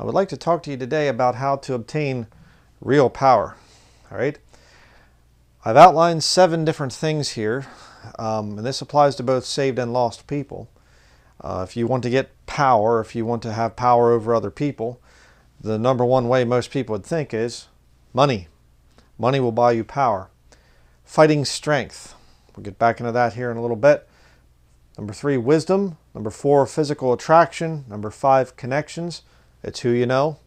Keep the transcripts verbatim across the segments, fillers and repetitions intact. I would like to talk to you today about how to obtain real power. All right. I've outlined seven different things here, um, and this applies to both saved and lost people. Uh, if you want to get power, if you want to have power over other people, the number one way most people would think is money. Money will buy you power. Fighting strength. We'll get back into that here in a little bit. Number three, wisdom. Number four, physical attraction. Number five, connections. It's who you know.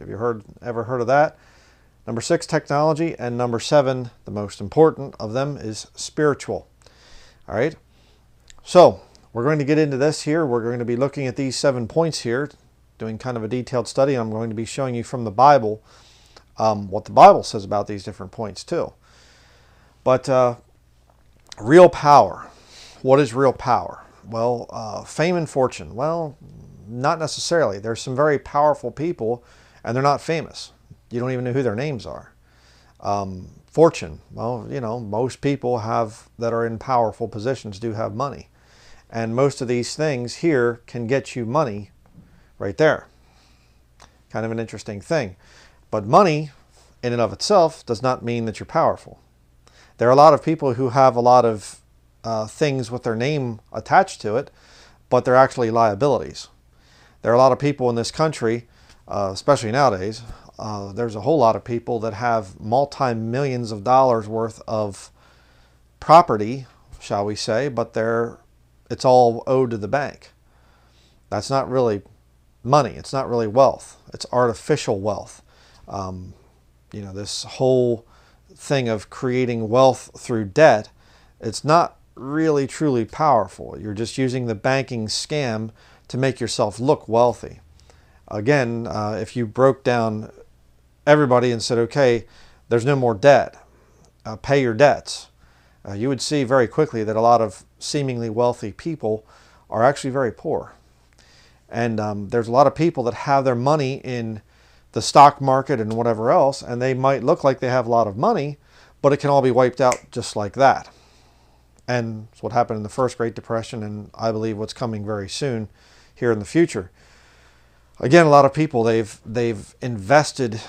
Have you heard, ever heard of that? Number six, technology. And number seven, the most important of them, is spiritual. All right. So we're going to get into this here. We're going to be looking at these seven points here, doing kind of a detailed study. I'm going to be showing you from the Bible um, what the Bible says about these different points too. But uh, real power. What is real power? Well, uh, fame and fortune. Well, not necessarily. There's some very powerful people and they're not famous. You don't even know who their names are. Um, fortune. Well, you know, most people have that are in powerful positions do have money. And most of these things here can get you money right there. Kind of an interesting thing. But money in and of itself does not mean that you're powerful. There are a lot of people who have a lot of Uh, things with their name attached to it, but they're actually liabilities. There are a lot of people in this country, uh, especially nowadays, uh, there's a whole lot of people that have multi-millions of dollars worth of property, shall we say, but they're, it's all owed to the bank. That's not really money. It's not really wealth. It's artificial wealth. Um, you know, this whole thing of creating wealth through debt, it's not really truly powerful. You're just using the banking scam to make yourself look wealthy. Again, uh, if you broke down everybody and said, okay, there's no more debt, uh, pay your debts, uh, you would see very quickly that a lot of seemingly wealthy people are actually very poor. And um, there's a lot of people that have their money in the stock market and whatever else, and they might look like they have a lot of money, but it can all be wiped out just like that. And it's what happened in the first Great Depression, and I believe what's coming very soon here in the future. Again, a lot of people, they've, they've invested,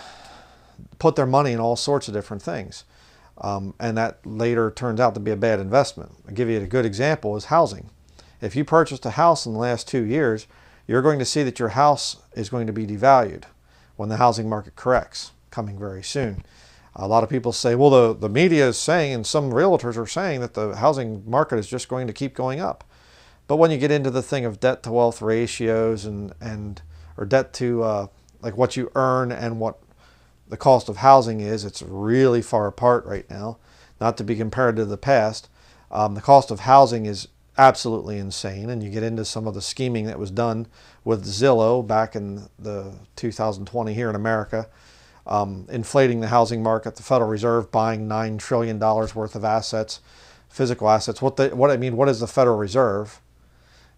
put their money in all sorts of different things. Um, and that later turns out to be a bad investment. I'll give you a good example is housing. If you purchased a house in the last two years, you're going to see that your house is going to be devalued when the housing market corrects, coming very soon. A lot of people say, well, the, the media is saying, and some realtors are saying, that the housing market is just going to keep going up. But when you get into the thing of debt to wealth ratios and, and or debt to uh, like what you earn and what the cost of housing is, it's really far apart right now, not to be compared to the past. Um, the cost of housing is absolutely insane. And you get into some of the scheming that was done with Zillow back in the two thousand twenty here in America. Um, inflating the housing market, the Federal Reserve buying nine trillion dollars worth of assets, physical assets. What the, what I mean, what is the Federal Reserve?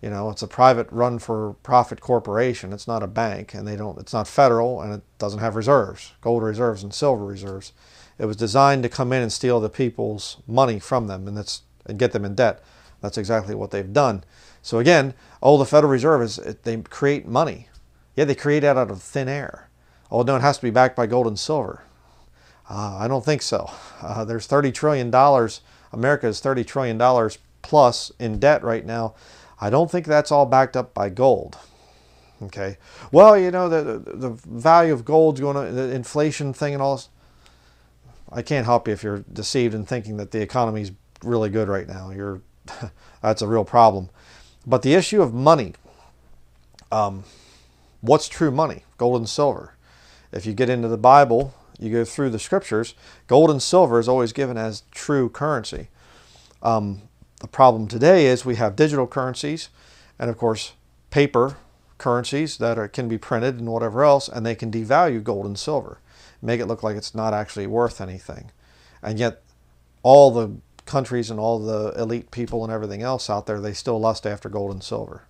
You know, it's a private run-for-profit corporation. It's not a bank, and they don't. It's not federal, and it doesn't have reserves, gold reserves and silver reserves. It was designed to come in and steal the people's money from them, and that's and get them in debt. That's exactly what they've done. So again, oh, the Federal Reserve is they create money. Yeah, they create it out of thin air. Oh, no, it has to be backed by gold and silver. Uh, I don't think so. Uh, there's thirty trillion dollars. America is thirty trillion dollars plus in debt right now. I don't think that's all backed up by gold. Okay. Well, you know, the, the value of gold's going to, the inflation thing and all this. I can't help you if you're deceived in thinking that the economy's really good right now. You're, that's a real problem. But the issue of money, um, what's true money? Gold and silver. If you get into the Bible, you go through the scriptures, gold and silver is always given as true currency. Um, the problem today is we have digital currencies and, of course, paper currencies that are, can be printed and whatever else, and they can devalue gold and silver, make it look like it's not actually worth anything. And yet all the countries and all the elite people and everything else out there, they still lust after gold and silver.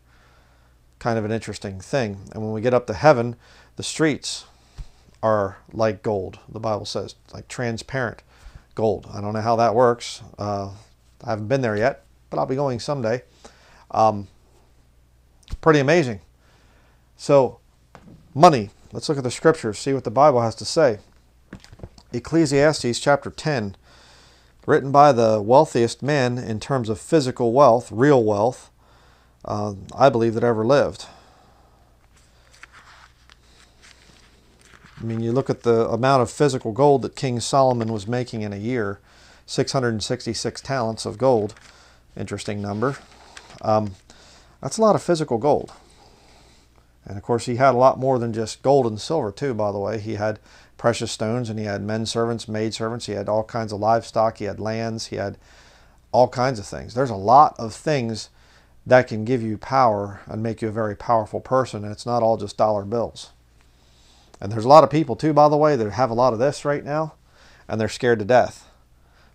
Kind of an interesting thing. And when we get up to heaven, the streets are like gold. The Bible says, like transparent gold. I don't know how that works. Uh, I haven't been there yet, but I'll be going someday. Um, pretty amazing. So money, Let's look at the scriptures, see what the Bible has to say. Ecclesiastes chapter ten, written by the wealthiest man in terms of physical wealth, real wealth, uh, I believe that ever lived. I mean, you look at the amount of physical gold that King Solomon was making in a year, six hundred sixty-six talents of gold. Interesting number. Um, that's a lot of physical gold. And of course, he had a lot more than just gold and silver too, by the way. He had precious stones, and he had men servants, maid servants. He had all kinds of livestock. He had lands. He had all kinds of things. There's a lot of things that can give you power and make you a very powerful person. And it's not all just dollar bills. And there's a lot of people too, by the way, that have a lot of this right now, and they're scared to death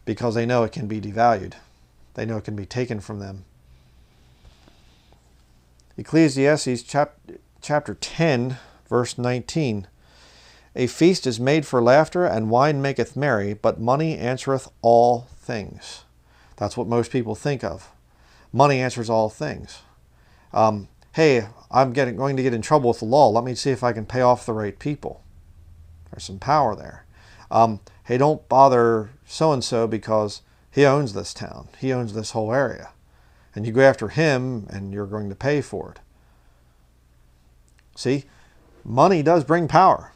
because they know it can be devalued. They know it can be taken from them. Ecclesiastes chapter ten, verse nineteen. A feast is made for laughter, and wine maketh merry, but money answereth all things. That's what most people think of. Money answers all things. Um, hey, I'm getting, going to get in trouble with the law. Let me see if I can pay off the right people. There's some power there. Um, hey, don't bother so-and-so because he owns this town. He owns this whole area. And you go after him, and you're going to pay for it. See, money does bring power.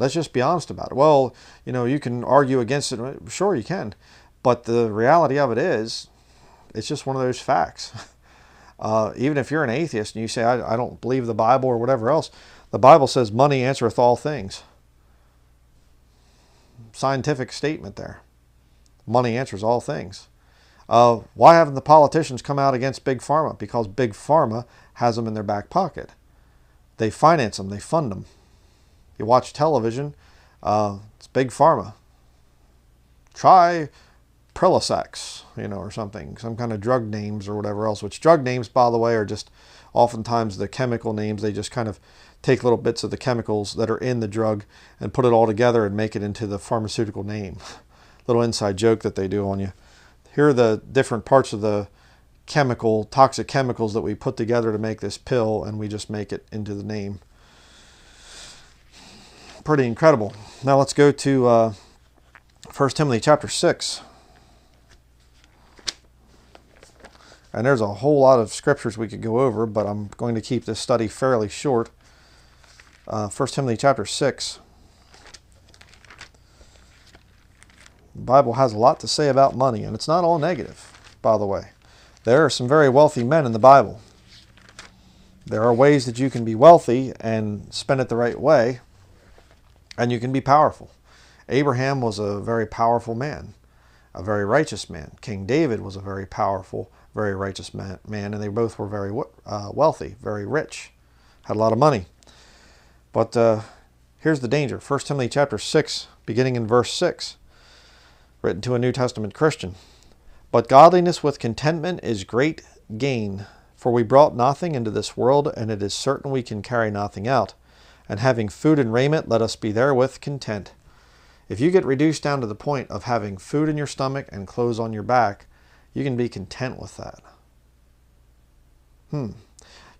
Let's just be honest about it. Well, you know, you can argue against it. Sure, you can. But the reality of it is, it's just one of those facts. Uh, even if you're an atheist and you say, I, I don't believe the Bible or whatever else, the Bible says money answereth all things. Scientific statement there. Money answers all things. Uh, why haven't the politicians come out against Big Pharma? Because Big Pharma has them in their back pocket. They finance them. They fund them. You watch television, uh, it's Big Pharma. Try Prilosec, you know, or something, some kind of drug names or whatever else, which drug names, by the way, are just oftentimes the chemical names. They just kind of take little bits of the chemicals that are in the drug and put it all together and make it into the pharmaceutical name. Little inside joke that they do on you. Here are the different parts of the chemical, toxic chemicals that we put together to make this pill, and we just make it into the name. Pretty incredible. Now let's go to uh, First Timothy chapter six. And there's a whole lot of scriptures we could go over, but I'm going to keep this study fairly short. Uh, First Timothy chapter six. The Bible has a lot to say about money, and it's not all negative, by the way. There are some very wealthy men in the Bible. There are ways that you can be wealthy and spend it the right way, and you can be powerful. Abraham was a very powerful man, a very righteous man. King David was a very powerful, very righteous man, man and they both were very uh, wealthy, very rich, had a lot of money. But uh, here's the danger. First Timothy chapter six, beginning in verse six, written to a New Testament Christian. But godliness with contentment is great gain, for we brought nothing into this world, and it is certain we can carry nothing out. And having food and raiment, let us be therewith content. If you get reduced down to the point of having food in your stomach and clothes on your back, you can be content with that. Hmm.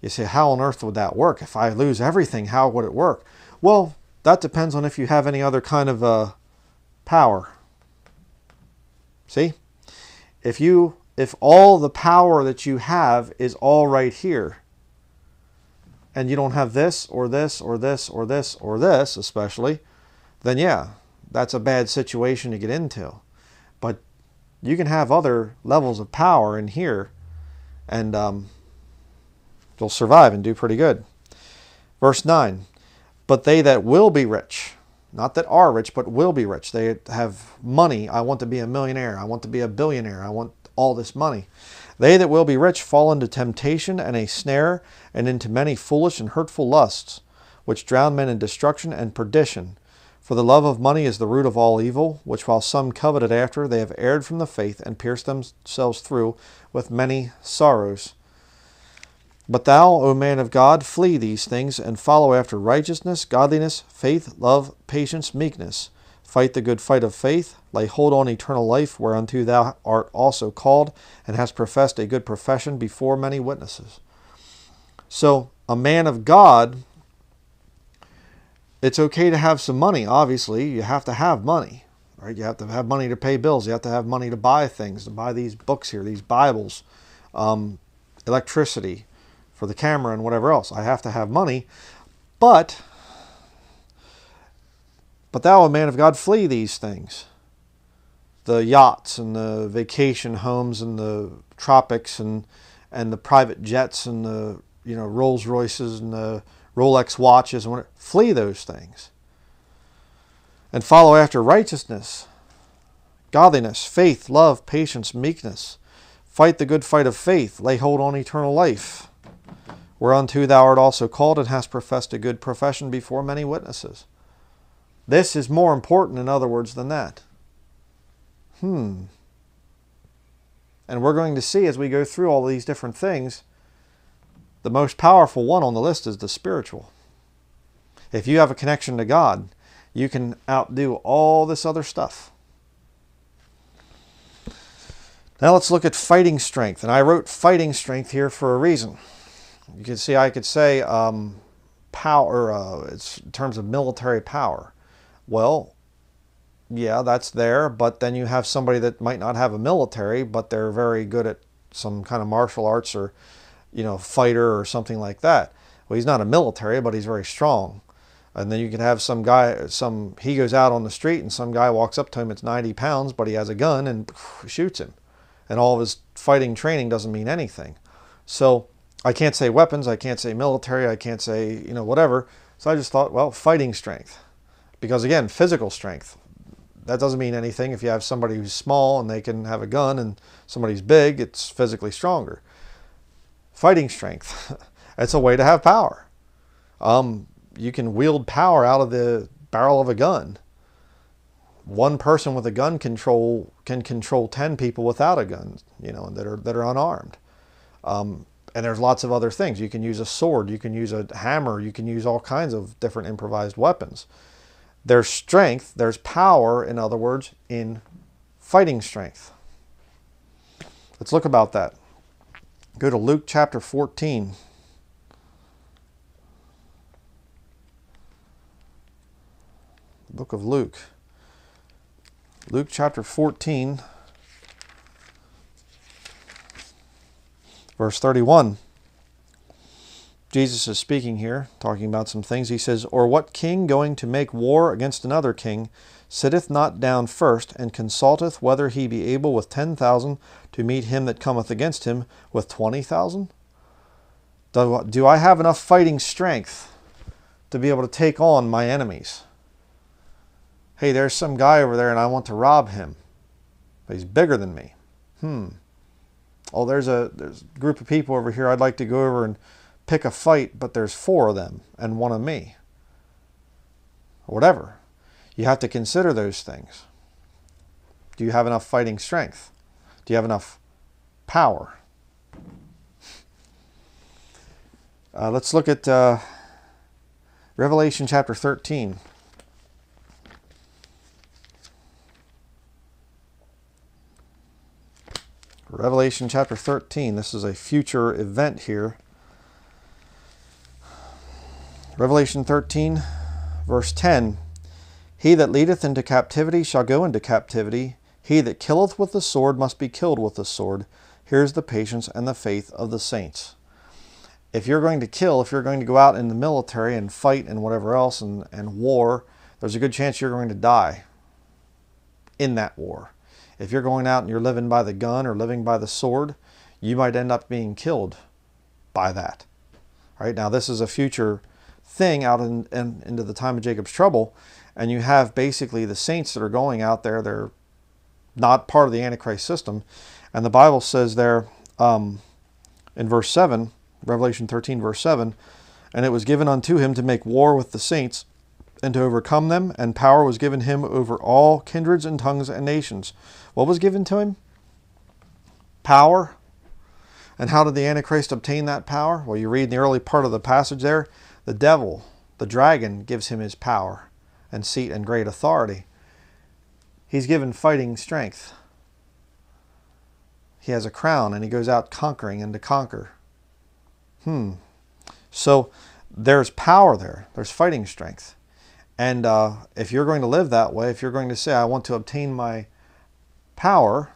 You say, how on earth would that work? If I lose everything, how would it work? Well, that depends on if you have any other kind of uh, power. See? If you, if all the power that you have is all right here, and you don't have this or this or this or this or this especially, then yeah, that's a bad situation to get into. But you can have other levels of power in here, and um, you'll survive and do pretty good. Verse nine, but they that will be rich, not that are rich, but will be rich. They have money. I want to be a millionaire. I want to be a billionaire. I want all this money. They that will be rich fall into temptation and a snare, and into many foolish and hurtful lusts, which drown men in destruction and perdition. For the love of money is the root of all evil, which while some coveted after, they have erred from the faith, and pierced themselves through with many sorrows. But thou, O man of God, flee these things, and follow after righteousness, godliness, faith, love, patience, meekness. Fight the good fight of faith, lay hold on eternal life, whereunto thou art also called, and hast professed a good profession before many witnesses. So, a man of God it's okay to have some money. Obviously, you have to have money, right? You have to have money to pay bills. You have to have money to buy things, to buy these books here, these Bibles, um, electricity for the camera and whatever else. I have to have money, but, but thou, a man of God, flee these things. The yachts and the vacation homes and the tropics and, and the private jets and the, you know, Rolls Royces and the Rolex watches and whatever. Flee those things and follow after righteousness, godliness, faith, love, patience, meekness. Fight the good fight of faith. Lay hold on eternal life, whereunto thou art also called and hast professed a good profession before many witnesses. This is more important, in other words, than that. Hmm. And we're going to see as we go through all these different things, the most powerful one on the list is the spiritual. If you have a connection to God, you can outdo all this other stuff. Now let's look at fighting strength. And I wrote fighting strength here for a reason. You can see I could say um, power, uh, it's in terms of military power. Well, yeah, that's there, but then you have somebody that might not have a military, but they're very good at some kind of martial arts or, you know, fighter or something like that. Well, he's not a military, but he's very strong. And then you could have some guy, some, he goes out on the street and some guy walks up to him, it's ninety pounds, but he has a gun and shoots him. And all of his fighting training doesn't mean anything. So I can't say weapons, I can't say military, I can't say, you know, whatever. So I just thought, well, fighting strength. Because again, physical strength. That doesn't mean anything. If you have somebody who's small and they can have a gun and somebody's big, it's physically stronger. Fighting strength. It's a way to have power. Um, you can wield power out of the barrel of a gun. One person with a gun control can control ten people without a gun, you know, and that are, that are unarmed. Um, and there's lots of other things. You can use a sword. You can use a hammer. You can use all kinds of different improvised weapons. There's strength, there's power, in other words, in fighting strength. Let's look about that. Go to Luke chapter fourteen. Book of Luke. Luke chapter fourteen, verse thirty-one. Jesus is speaking here, talking about some things. He says, "Or what king going to make war against another king sitteth not down first, and consulteth whether he be able with ten thousand to meet him that cometh against him with twenty thousand? Do, do I have enough fighting strength to be able to take on my enemies? Hey, there's some guy over there and I want to rob him, but he's bigger than me. Hmm. Oh, there's a, there's a group of people over here I'd like to go over and pick a fight, but there's four of them and one of me." Or whatever. You have to consider those things. Do you have enough fighting strength? Do you have enough power? Uh, let's look at uh, Revelation chapter thirteen. Revelation chapter thirteen. This is a future event here. Revelation thirteen, verse ten. "He that leadeth into captivity shall go into captivity. He that killeth with the sword must be killed with the sword. Here's the patience and the faith of the saints." If you're going to kill, if you're going to go out in the military and fight and whatever else and, and war, there's a good chance you're going to die in that war. If you're going out and you're living by the gun or living by the sword, you might end up being killed by that. All right, now this is a future thing out in, in, into the time of Jacob's trouble, and you have basically the saints that are going out there. They're not part of the Antichrist system, and the Bible says there um, in verse seven, Revelation thirteen verse seven, "And it was given unto him to make war with the saints and to overcome them, and power was given him over all kindreds and tongues and nations." What was given to him? Power. And how did the Antichrist obtain that power? Well, you read in the early part of the passage there, the devil, the dragon, gives him his power and seat and great authority. He's given fighting strength. He has a crown and he goes out conquering and to conquer. Hmm. So there's power there. There's fighting strength. And uh, if you're going to live that way, if you're going to say, I want to obtain my power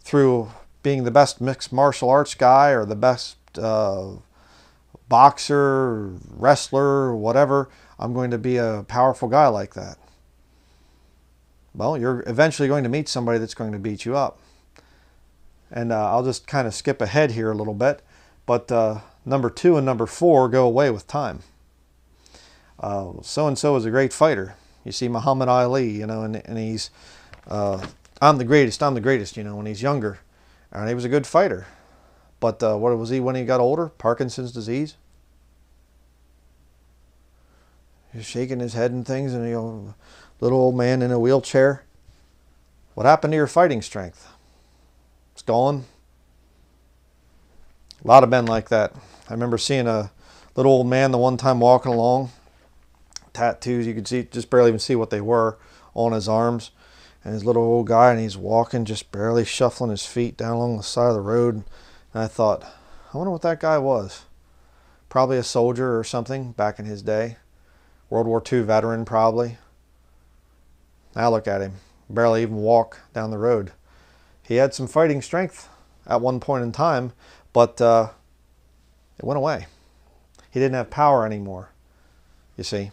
through being the best mixed martial arts guy or the best uh, boxer, wrestler, whatever, I'm going to be a powerful guy like that. Well, you're eventually going to meet somebody that's going to beat you up. And uh, I'll just kind of skip ahead here a little bit. But uh, number two and number four go away with time. Uh, so-and-so is a great fighter. You see Muhammad Ali, you know, and, and he's, uh, I'm the greatest, I'm the greatest, you know, when he's younger. And he was a good fighter. But uh, what was he when he got older? Parkinson's disease. He's shaking his head and things, and you know, little old man in a wheelchair. What happened to your fighting strength? It's gone. A lot of men like that. I remember seeing a little old man the one time walking along, tattoos, you could see, just barely even see what they were on his arms. And his little old guy, and he's walking, just barely shuffling his feet down along the side of the road. And I thought, I wonder what that guy was. Probably a soldier or something back in his day. World War Two veteran, probably. Now look at him. Barely even walk down the road. He had some fighting strength at one point in time, but uh, it went away. He didn't have power anymore, you see.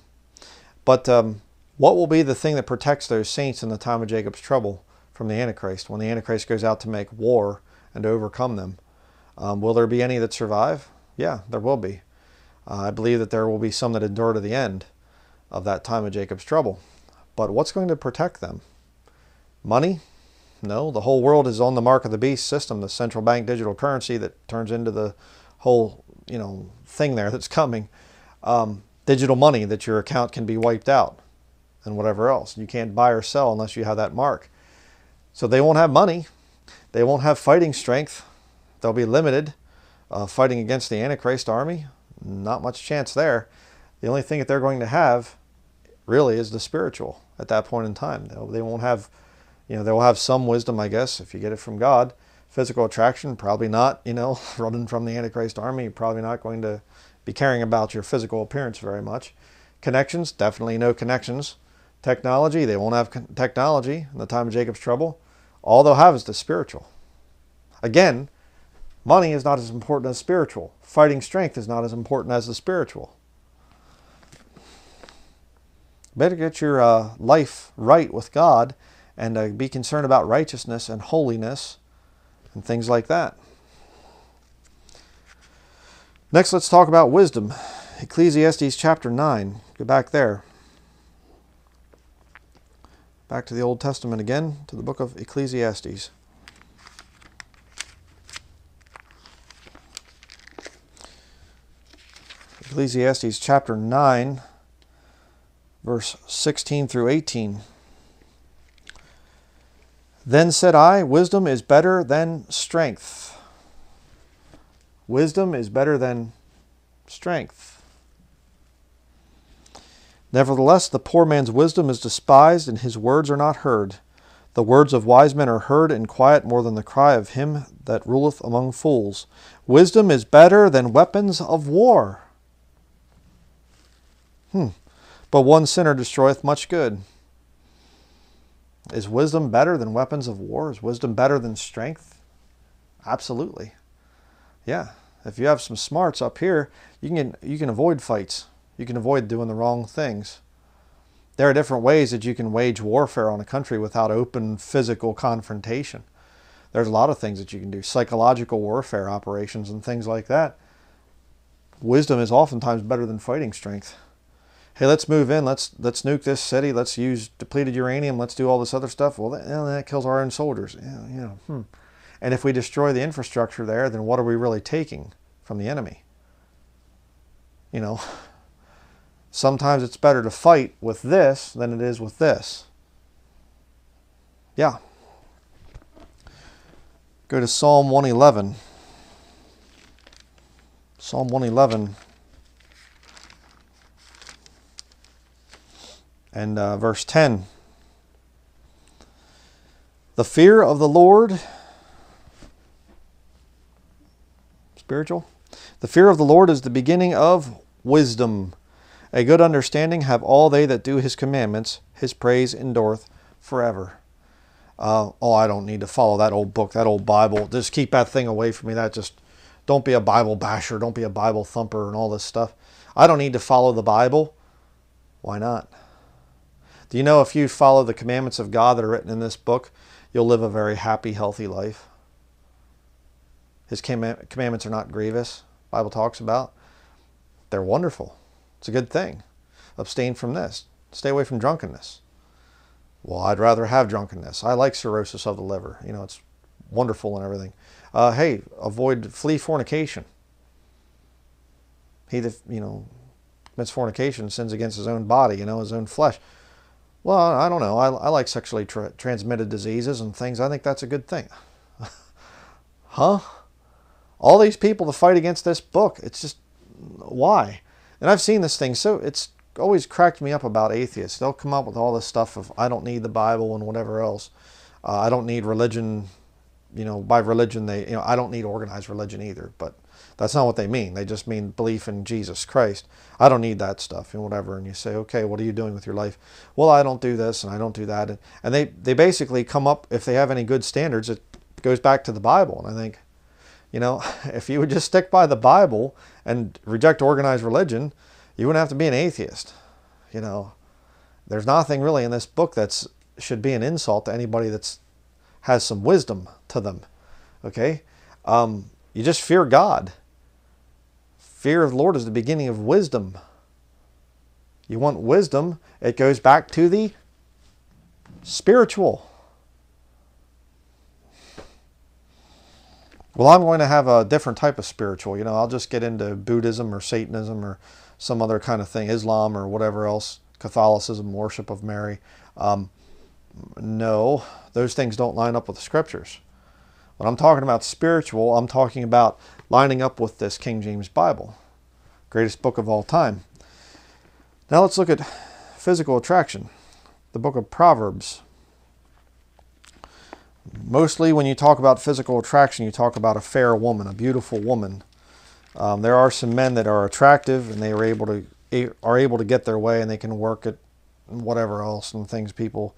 But um, what will be the thing that protects those saints in the time of Jacob's trouble from the Antichrist? When the Antichrist goes out to make war and to overcome them, um, will there be any that survive? Yeah, there will be. Uh, I believe that there will be some that endure to the end of that time of Jacob's trouble. But what's going to protect them? Money? No, the whole world is on the Mark of the Beast system, the central bank digital currency that turns into the whole, you know, thing there that's coming. Um, digital money that your account can be wiped out and whatever else. You can't buy or sell unless you have that mark. So they won't have money. They won't have fighting strength. They'll be limited. Uh, fighting against the Antichrist army, not much chance there. The only thing that they're going to have really is the spiritual at that point in time. They won't have, you know, they'll have some wisdom, I guess, if you get it from God. Physical attraction, probably not, you know, running from the Antichrist army, you're probably not going to be caring about your physical appearance very much. Connections, definitely no connections. Technology, they won't have technology in the time of Jacob's trouble. All they'll have is the spiritual. Again, money is not as important as spiritual. Fighting strength is not as important as the spiritual. Better get your uh, life right with God and uh, be concerned about righteousness and holiness and things like that. Next, let's talk about wisdom. Ecclesiastes chapter nine. Go back there. Back to the Old Testament again, to the book of Ecclesiastes. Ecclesiastes chapter nine. Verse sixteen through eighteen. Then said I, wisdom is better than strength. Wisdom is better than strength. Nevertheless, the poor man's wisdom is despised, and his words are not heard. The words of wise men are heard in quiet more than the cry of him that ruleth among fools. Wisdom is better than weapons of war. Hmm. But one sinner destroyeth much good. Is wisdom better than weapons of war? Is wisdom better than strength? Absolutely. Yeah. If you have some smarts up here, you can, you can avoid fights. You can avoid doing the wrong things. There are different ways that you can wage warfare on a country without open physical confrontation. There's a lot of things that you can do. Psychological warfare operations and things like that. Wisdom is oftentimes better than fighting strength. Hey, let's move in, let's, let's nuke this city, let's use depleted uranium, let's do all this other stuff. Well, that, that kills our own soldiers. Yeah, you know, hmm. And if we destroy the infrastructure there, then what are we really taking from the enemy? You know, sometimes it's better to fight with this than it is with this. Yeah. Go to Psalm one eleven. Psalm one eleven. And uh, verse ten, the fear of the Lord, spiritual, the fear of the Lord is the beginning of wisdom, A good understanding have all they that do his commandments. His praise endureth forever. Uh, oh, I don't need to follow that old book, that old Bible. Just keep that thing away from me. That just, don't be a Bible basher. Don't be a Bible thumper and all this stuff. I don't need to follow the Bible. Why not? Do you know if you follow the commandments of God that are written in this book, you'll live a very happy, healthy life. His commandments are not grievous. The Bible talks about. They're wonderful. It's a good thing. Abstain from this. Stay away from drunkenness. Well, I'd rather have drunkenness. I like cirrhosis of the liver. You know, it's wonderful and everything. Uh, hey, avoid, flee fornication. He that, you know, commits fornication sins against his own body, you know, his own flesh. Well, I don't know. I, I like sexually tra transmitted diseases and things. I think that's a good thing. Huh? All these people to fight against this book. It's just, why? And I've seen this thing, so it's always cracked me up about atheists. They'll come up with all this stuff of, I don't need the Bible and whatever else. Uh, I don't need religion. You know, by religion, they, you know, I don't need organized religion either, but that's not what they mean. They just mean belief in Jesus Christ. I don't need that stuff and whatever. And you say, okay, what are you doing with your life? Well, I don't do this and I don't do that. And, and they, they basically come up, if they have any good standards, it goes back to the Bible. And I think, you know, if you would just stick by the Bible and reject organized religion, you wouldn't have to be an atheist. You know, there's nothing really in this book that should be an insult to anybody that's has some wisdom to them. Okay? Um, you just fear God. Fear of the Lord is the beginning of wisdom. You want wisdom, it goes back to the spiritual. Well, I'm going to have a different type of spiritual. You know, I'll just get into Buddhism or Satanism or some other kind of thing, Islam or whatever else, Catholicism, worship of Mary. Um, no, those things don't line up with the scriptures. When I'm talking about spiritual, I'm talking about lining up with this King James Bible, greatest book of all time. Now let's look at physical attraction, the book of Proverbs. Mostly when you talk about physical attraction, you talk about a fair woman, a beautiful woman. Um, there are some men that are attractive and they are able to are able to get their way and they can work at whatever else and things people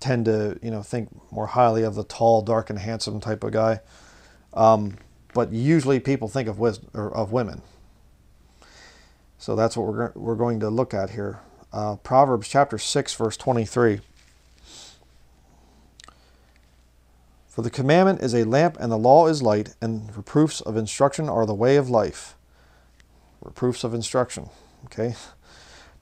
tend to, you know, think more highly of, the tall, dark, and handsome type of guy. Um, but usually people think of wisdom, or of women. So that's what we're, we're going to look at here. Uh, Proverbs chapter six, verse twenty-three. For the commandment is a lamp, and the law is light, and reproofs of instruction are the way of life. Reproofs of instruction, okay?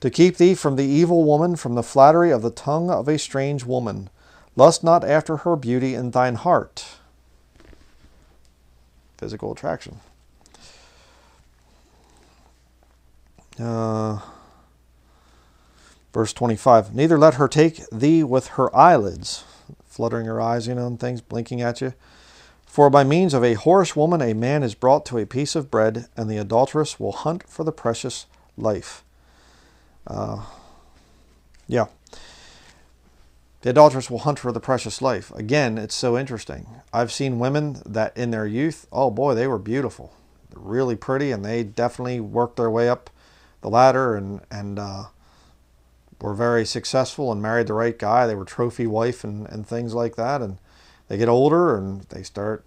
To keep thee from the evil woman, from the flattery of the tongue of a strange woman. Lust not after her beauty in thine heart. Physical attraction. Uh, verse twenty-five. Neither let her take thee with her eyelids, fluttering her eyes, you know, and things, blinking at you. For by means of a whorish woman a man is brought to a piece of bread, and the adulteress will hunt for the precious life. Uh, yeah. The adulteress will hunt for the precious life. Again, it's so interesting. I've seen women that in their youth, oh boy, they were beautiful. They're really pretty, and they definitely worked their way up the ladder and, and uh, were very successful and married the right guy. They were trophy wife and, and things like that. And they get older and they start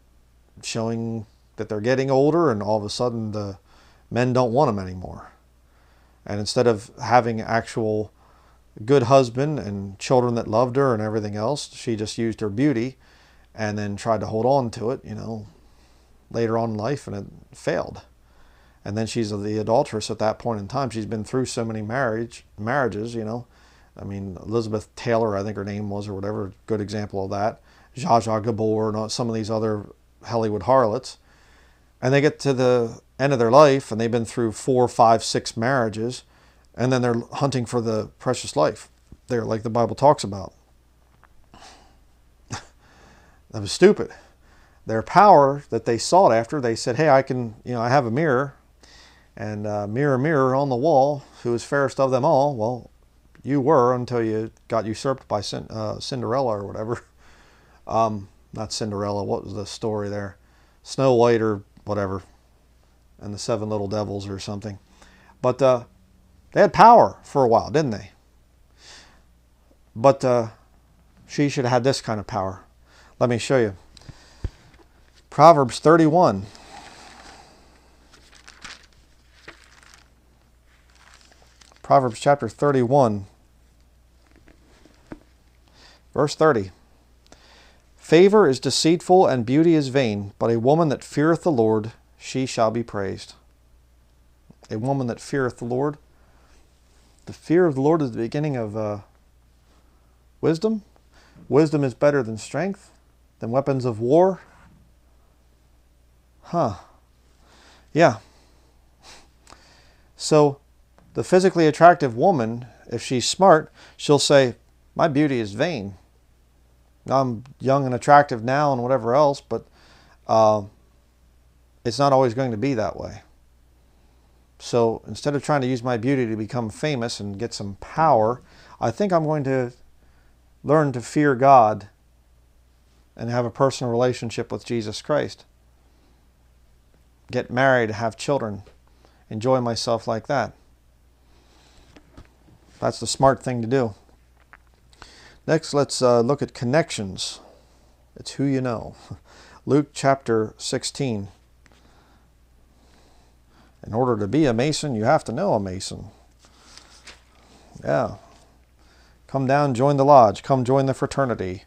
showing that they're getting older, and all of a sudden the men don't want them anymore. And instead of having actual good husband and children that loved her and everything else, she just used her beauty and then tried to hold on to it, you know, later on in life, and it failed. And then she's the adulteress at that point in time. She's been through so many marriage marriages, you know. I mean, Elizabeth Taylor, I think her name was, or whatever, good example of that. Zsa Zsa Gabor, and some of these other Hollywood harlots. And they get to the end of their life, and they've been through four, five, six marriages, and then they're hunting for the precious life. They're like the Bible talks about. That was stupid. Their power that they sought after, they said, hey, I can, you know, I have a mirror, and uh, mirror, mirror on the wall, who is fairest of them all? Well, you were, until you got usurped by Cin uh, Cinderella or whatever. Um, not Cinderella. What was the story there? Snow White or whatever, and the seven little devils or something. But uh, They had power for a while, didn't they? But uh, she should have had this kind of power. Let me show you. Proverbs thirty-one. Proverbs chapter thirty-one. Verse thirty. Favor is deceitful and beauty is vain, but a woman that feareth the Lord, she shall be praised. A woman that feareth the Lord. The fear of the Lord is the beginning of uh, wisdom. Wisdom is better than strength, than weapons of war. Huh. Yeah. So the physically attractive woman, if she's smart, she'll say, my beauty is vain. I'm young and attractive now and whatever else, but uh, it's not always going to be that way. So instead of trying to use my beauty to become famous and get some power, I think I'm going to learn to fear God and have a personal relationship with Jesus Christ. Get married, have children, enjoy myself like that. That's the smart thing to do. Next, let's uh, look at connections. It's who you know. Luke chapter sixteen. In order to be a Mason, you have to know a Mason. Yeah. Come down, join the lodge. Come join the fraternity.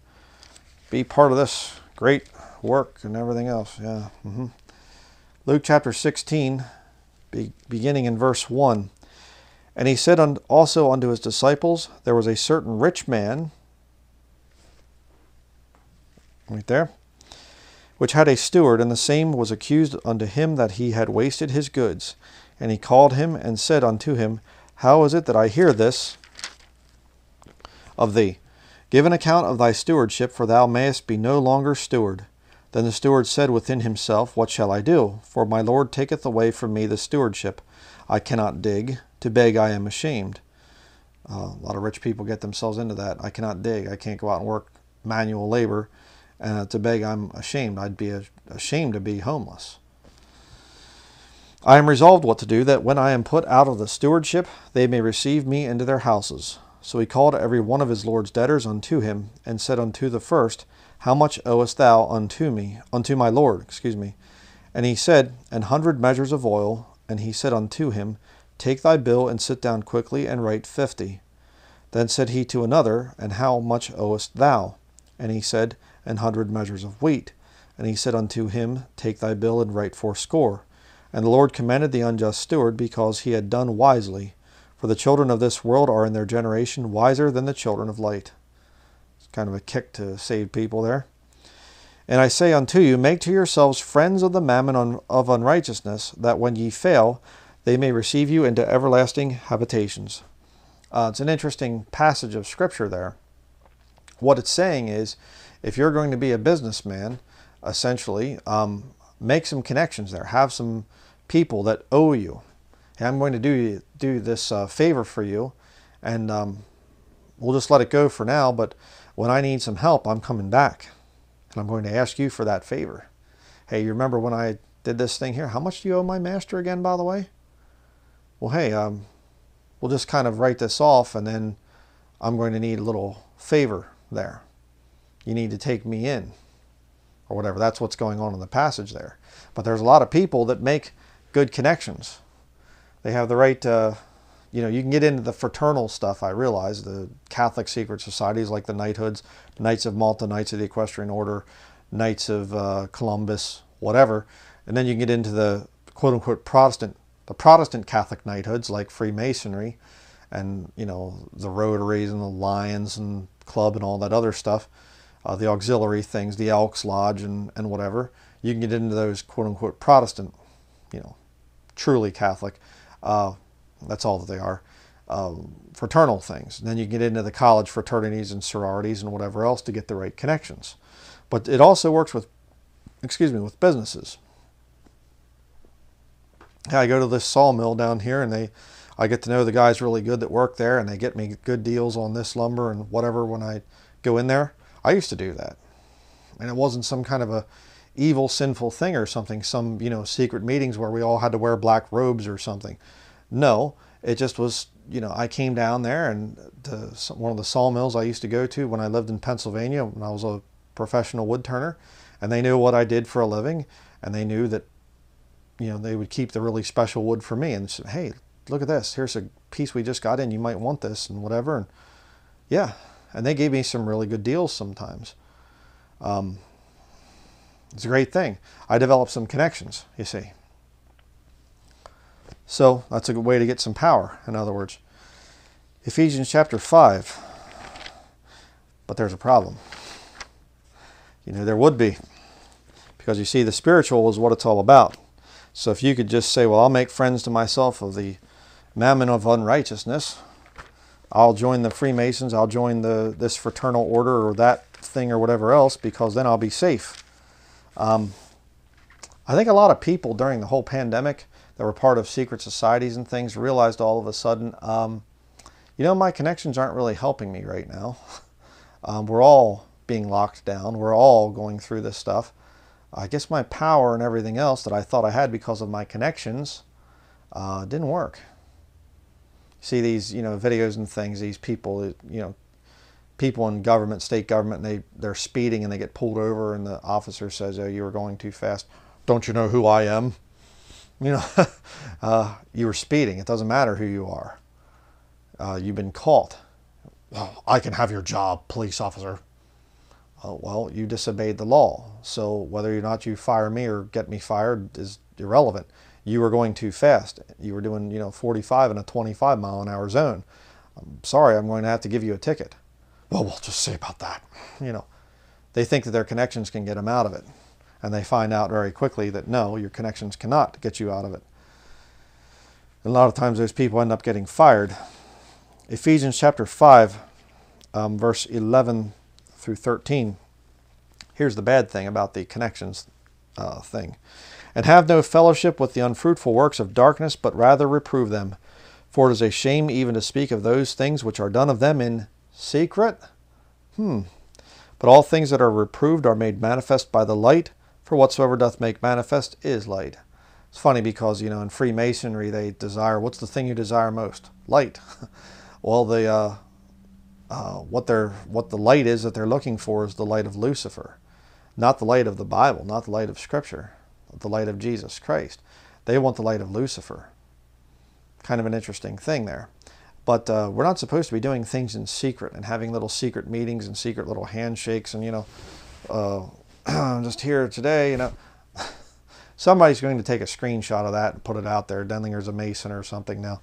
Be part of this great work and everything else. Yeah. Mm-hmm. Luke chapter sixteen, be, beginning in verse one. And he said un- also unto his disciples, there was a certain rich man, right there, which had a steward, and the same was accused unto him that he had wasted his goods. And he called him and said unto him, how is it that I hear this of thee? Give an account of thy stewardship, for thou mayest be no longer steward. Then the steward said within himself, what shall I do? For my Lord taketh away from me the stewardship. I cannot dig. To beg I am ashamed. Uh, a lot of rich people get themselves into that. I cannot dig. I can't go out and work manual labor. Uh, to beg, I'm ashamed. I'd be ashamed to be homeless. I am resolved what to do, that when I am put out of the stewardship, they may receive me into their houses. So he called every one of his Lord's debtors unto him, and said unto the first, how much owest thou unto me, unto my Lord? Excuse me. And he said, an hundred measures of oil. And he said unto him, take thy bill, and sit down quickly, and write fifty. Then said he to another, and how much owest thou? And he said, an hundred measures of wheat. And he said unto him, take thy bill, and write fourscore. And the Lord commended the unjust steward, because he had done wisely. For the children of this world are in their generation wiser than the children of light. It's kind of a kick to save people there. And I say unto you, make to yourselves friends of the mammon of unrighteousness, that when ye fail, they may receive you into everlasting habitations. Uh, it's an interesting passage of Scripture there. What it's saying is, if you're going to be a businessman, essentially, um, make some connections there. Have some people that owe you. Hey, I'm going to do, do this uh, favor for you, and um, we'll just let it go for now, but when I need some help, I'm coming back, and I'm going to ask you for that favor. Hey, you remember when I did this thing here? How much do you owe my master again, by the way? Well, hey, um, we'll just kind of write this off, and then I'm going to need a little favor there. You need to take me in, or whatever. That's what's going on in the passage there. But there's a lot of people that make good connections. They have the right, uh, you know, you can get into the fraternal stuff, I realize, the Catholic secret societies like the knighthoods, Knights of Malta, Knights of the Equestrian Order, Knights of uh, Columbus, whatever. And then you can get into the quote-unquote Protestant, the Protestant Catholic knighthoods like Freemasonry and, you know, the Rotaries and the Lions and Club and all that other stuff. Uh, the auxiliary things, the Elks Lodge and, and whatever. You can get into those quote-unquote Protestant, you know, truly Catholic. Uh, that's all that they are. Uh, fraternal things. And then you get into the college fraternities and sororities and whatever else to get the right connections. But it also works with, excuse me, with businesses. I go to this sawmill down here, and they, I get to know the guys really good that work there, and they get me good deals on this lumber and whatever when I go in there. I used to do that, and it wasn't some kind of a evil, sinful thing or something, some, you know, secret meetings where we all had to wear black robes or something. No, it just was you know, I came down there, and to one of the sawmills I used to go to when I lived in Pennsylvania, when I was a professional wood turner, and they knew what I did for a living, and they knew that, you know, they would keep the really special wood for me, and said, hey, look at this, here's a piece we just got in, you might want this, and whatever, and yeah, and they gave me some really good deals sometimes. Um, it's a great thing. I developed some connections, you see. So that's a good way to get some power, in other words. Ephesians chapter five. But there's a problem. You know, there would be. Because you see, the spiritual is what it's all about. So if you could just say, well, I'll make friends to myself of the mammon of unrighteousness. I'll join the Freemasons. I'll join the this fraternal order or that thing or whatever else, because then I'll be safe. Um, I think a lot of people during the whole pandemic that were part of secret societies and things realized all of a sudden, um, you know, my connections aren't really helping me right now. Um, we're all being locked down. We're all going through this stuff. I guess my power and everything else that I thought I had because of my connections uh, didn't work. See these, you know, videos and things, these people, you know, people in government, state government, and they, they're speeding and they get pulled over and the officer says, oh, you were going too fast. Don't you know who I am? You know, uh, you were speeding. It doesn't matter who you are. Uh, you've been caught. Well, I can have your job, police officer. Uh, well, you disobeyed the law. So whether or not you fire me or get me fired is irrelevant. You were going too fast. You were doing, you know, forty-five in a twenty-five mile an hour zone. I'm sorry, I'm going to have to give you a ticket. Well, we'll just see about that. You know, they think that their connections can get them out of it. And they find out very quickly that no, your connections cannot get you out of it. And a lot of times those people end up getting fired. Ephesians chapter five, um, verse eleven through thirteen. Here's the bad thing about the connections uh, thing. And have no fellowship with the unfruitful works of darkness, but rather reprove them. For it is a shame even to speak of those things which are done of them in secret. Hmm. But all things that are reproved are made manifest by the light. For whatsoever doth make manifest is light. It's funny because, you know, in Freemasonry they desire, what's the thing you desire most? Light. Well, the, uh, uh, what, they're, what the light is that they're looking for is the light of Lucifer. Not the light of the Bible, not the light of Scripture, the light of Jesus Christ. They want the light of Lucifer. Kind of an interesting thing there. But uh, we're not supposed to be doing things in secret and having little secret meetings and secret little handshakes and, you know, uh, I'm just here today, you know. Somebody's going to take a screenshot of that and put it out there. Denlinger's a Mason or something now.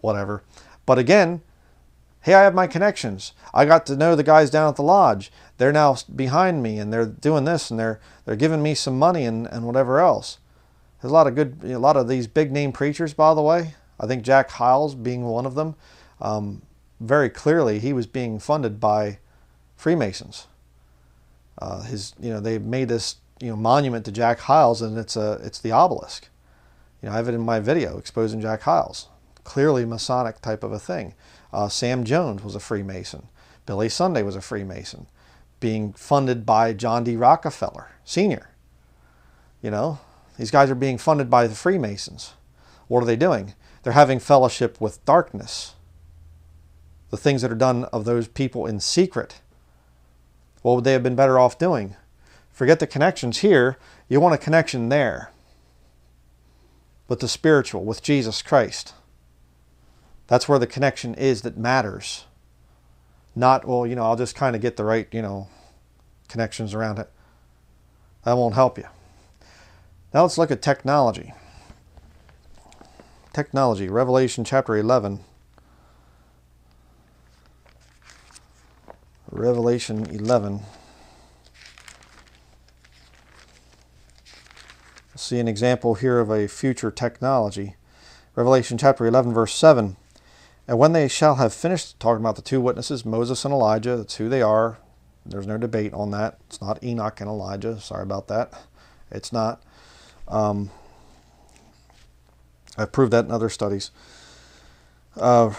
Whatever. But again, hey, I have my connections. I got to know the guys down at the lodge. They're now behind me and they're doing this and they're they're giving me some money and, and whatever else. There's a lot of good, you know, a lot of these big name preachers, by the way. I think Jack Hiles being one of them, um, very clearly he was being funded by Freemasons. Uh, his, you know, they made this, you know, monument to Jack Hiles, and it's a, it's the obelisk. You know, I have it in my video exposing Jack Hiles. Clearly Masonic type of a thing. Uh, Sam Jones was a Freemason. Billy Sunday was a Freemason, being funded by John D. Rockefeller Senior You know, these guys are being funded by the Freemasons. What are they doing? They're having fellowship with darkness. The things that are done of those people in secret. What would they have been better off doing? Forget the connections here. You want a connection there. With the spiritual, with Jesus Christ. That's where the connection is that matters. Not, well, you know, I'll just kind of get the right, you know, connections around it. That won't help you. Now let's look at technology. Technology, Revelation chapter eleven. Revelation eleven. See an example here of a future technology. Revelation chapter eleven, verse seven. And when they shall have finished, talking about the two witnesses, Moses and Elijah, that's who they are. There's no debate on that. It's not Enoch and Elijah. Sorry about that. It's not. Um... I've proved that in other studies. Uh,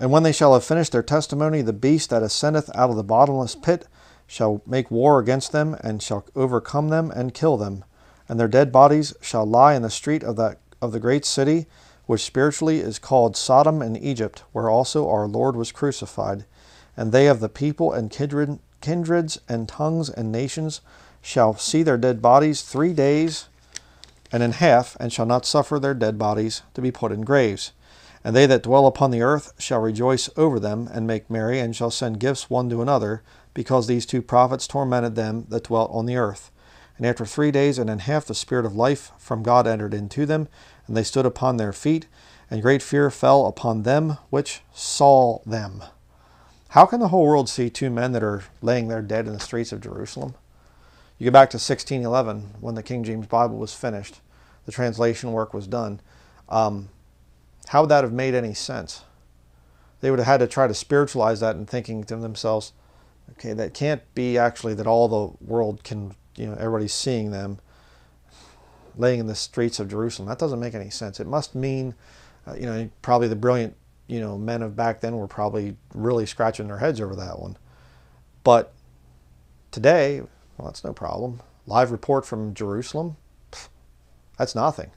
and when they shall have finished their testimony, the beast that ascendeth out of the bottomless pit shall make war against them, and shall overcome them, and kill them. And their dead bodies shall lie in the street of the, of the great city, which spiritually is called Sodom and Egypt, where also our Lord was crucified. And they of the people and kindred, kindreds and tongues and nations shall see their dead bodies three days and an half, and shall not suffer their dead bodies to be put in graves. And they that dwell upon the earth shall rejoice over them, and make merry, and shall send gifts one to another, because these two prophets tormented them that dwelt on the earth. And after three days and an half the Spirit of life from God entered into them, and they stood upon their feet, and great fear fell upon them which saw them. How can the whole world see two men that are laying there dead in the streets of Jerusalem? You go back to sixteen eleven, when the King James Bible was finished, the translation work was done. Um, how would that have made any sense? They would have had to try to spiritualize that and thinking to themselves, okay, that can't be actually that all the world can, you know, everybody's seeing them laying in the streets of Jerusalem. That doesn't make any sense. It must mean, uh, you know, probably the brilliant, you know, men of back then were probably really scratching their heads over that one. But today, well, that's no problem. Live report from Jerusalem, pff, that's nothing.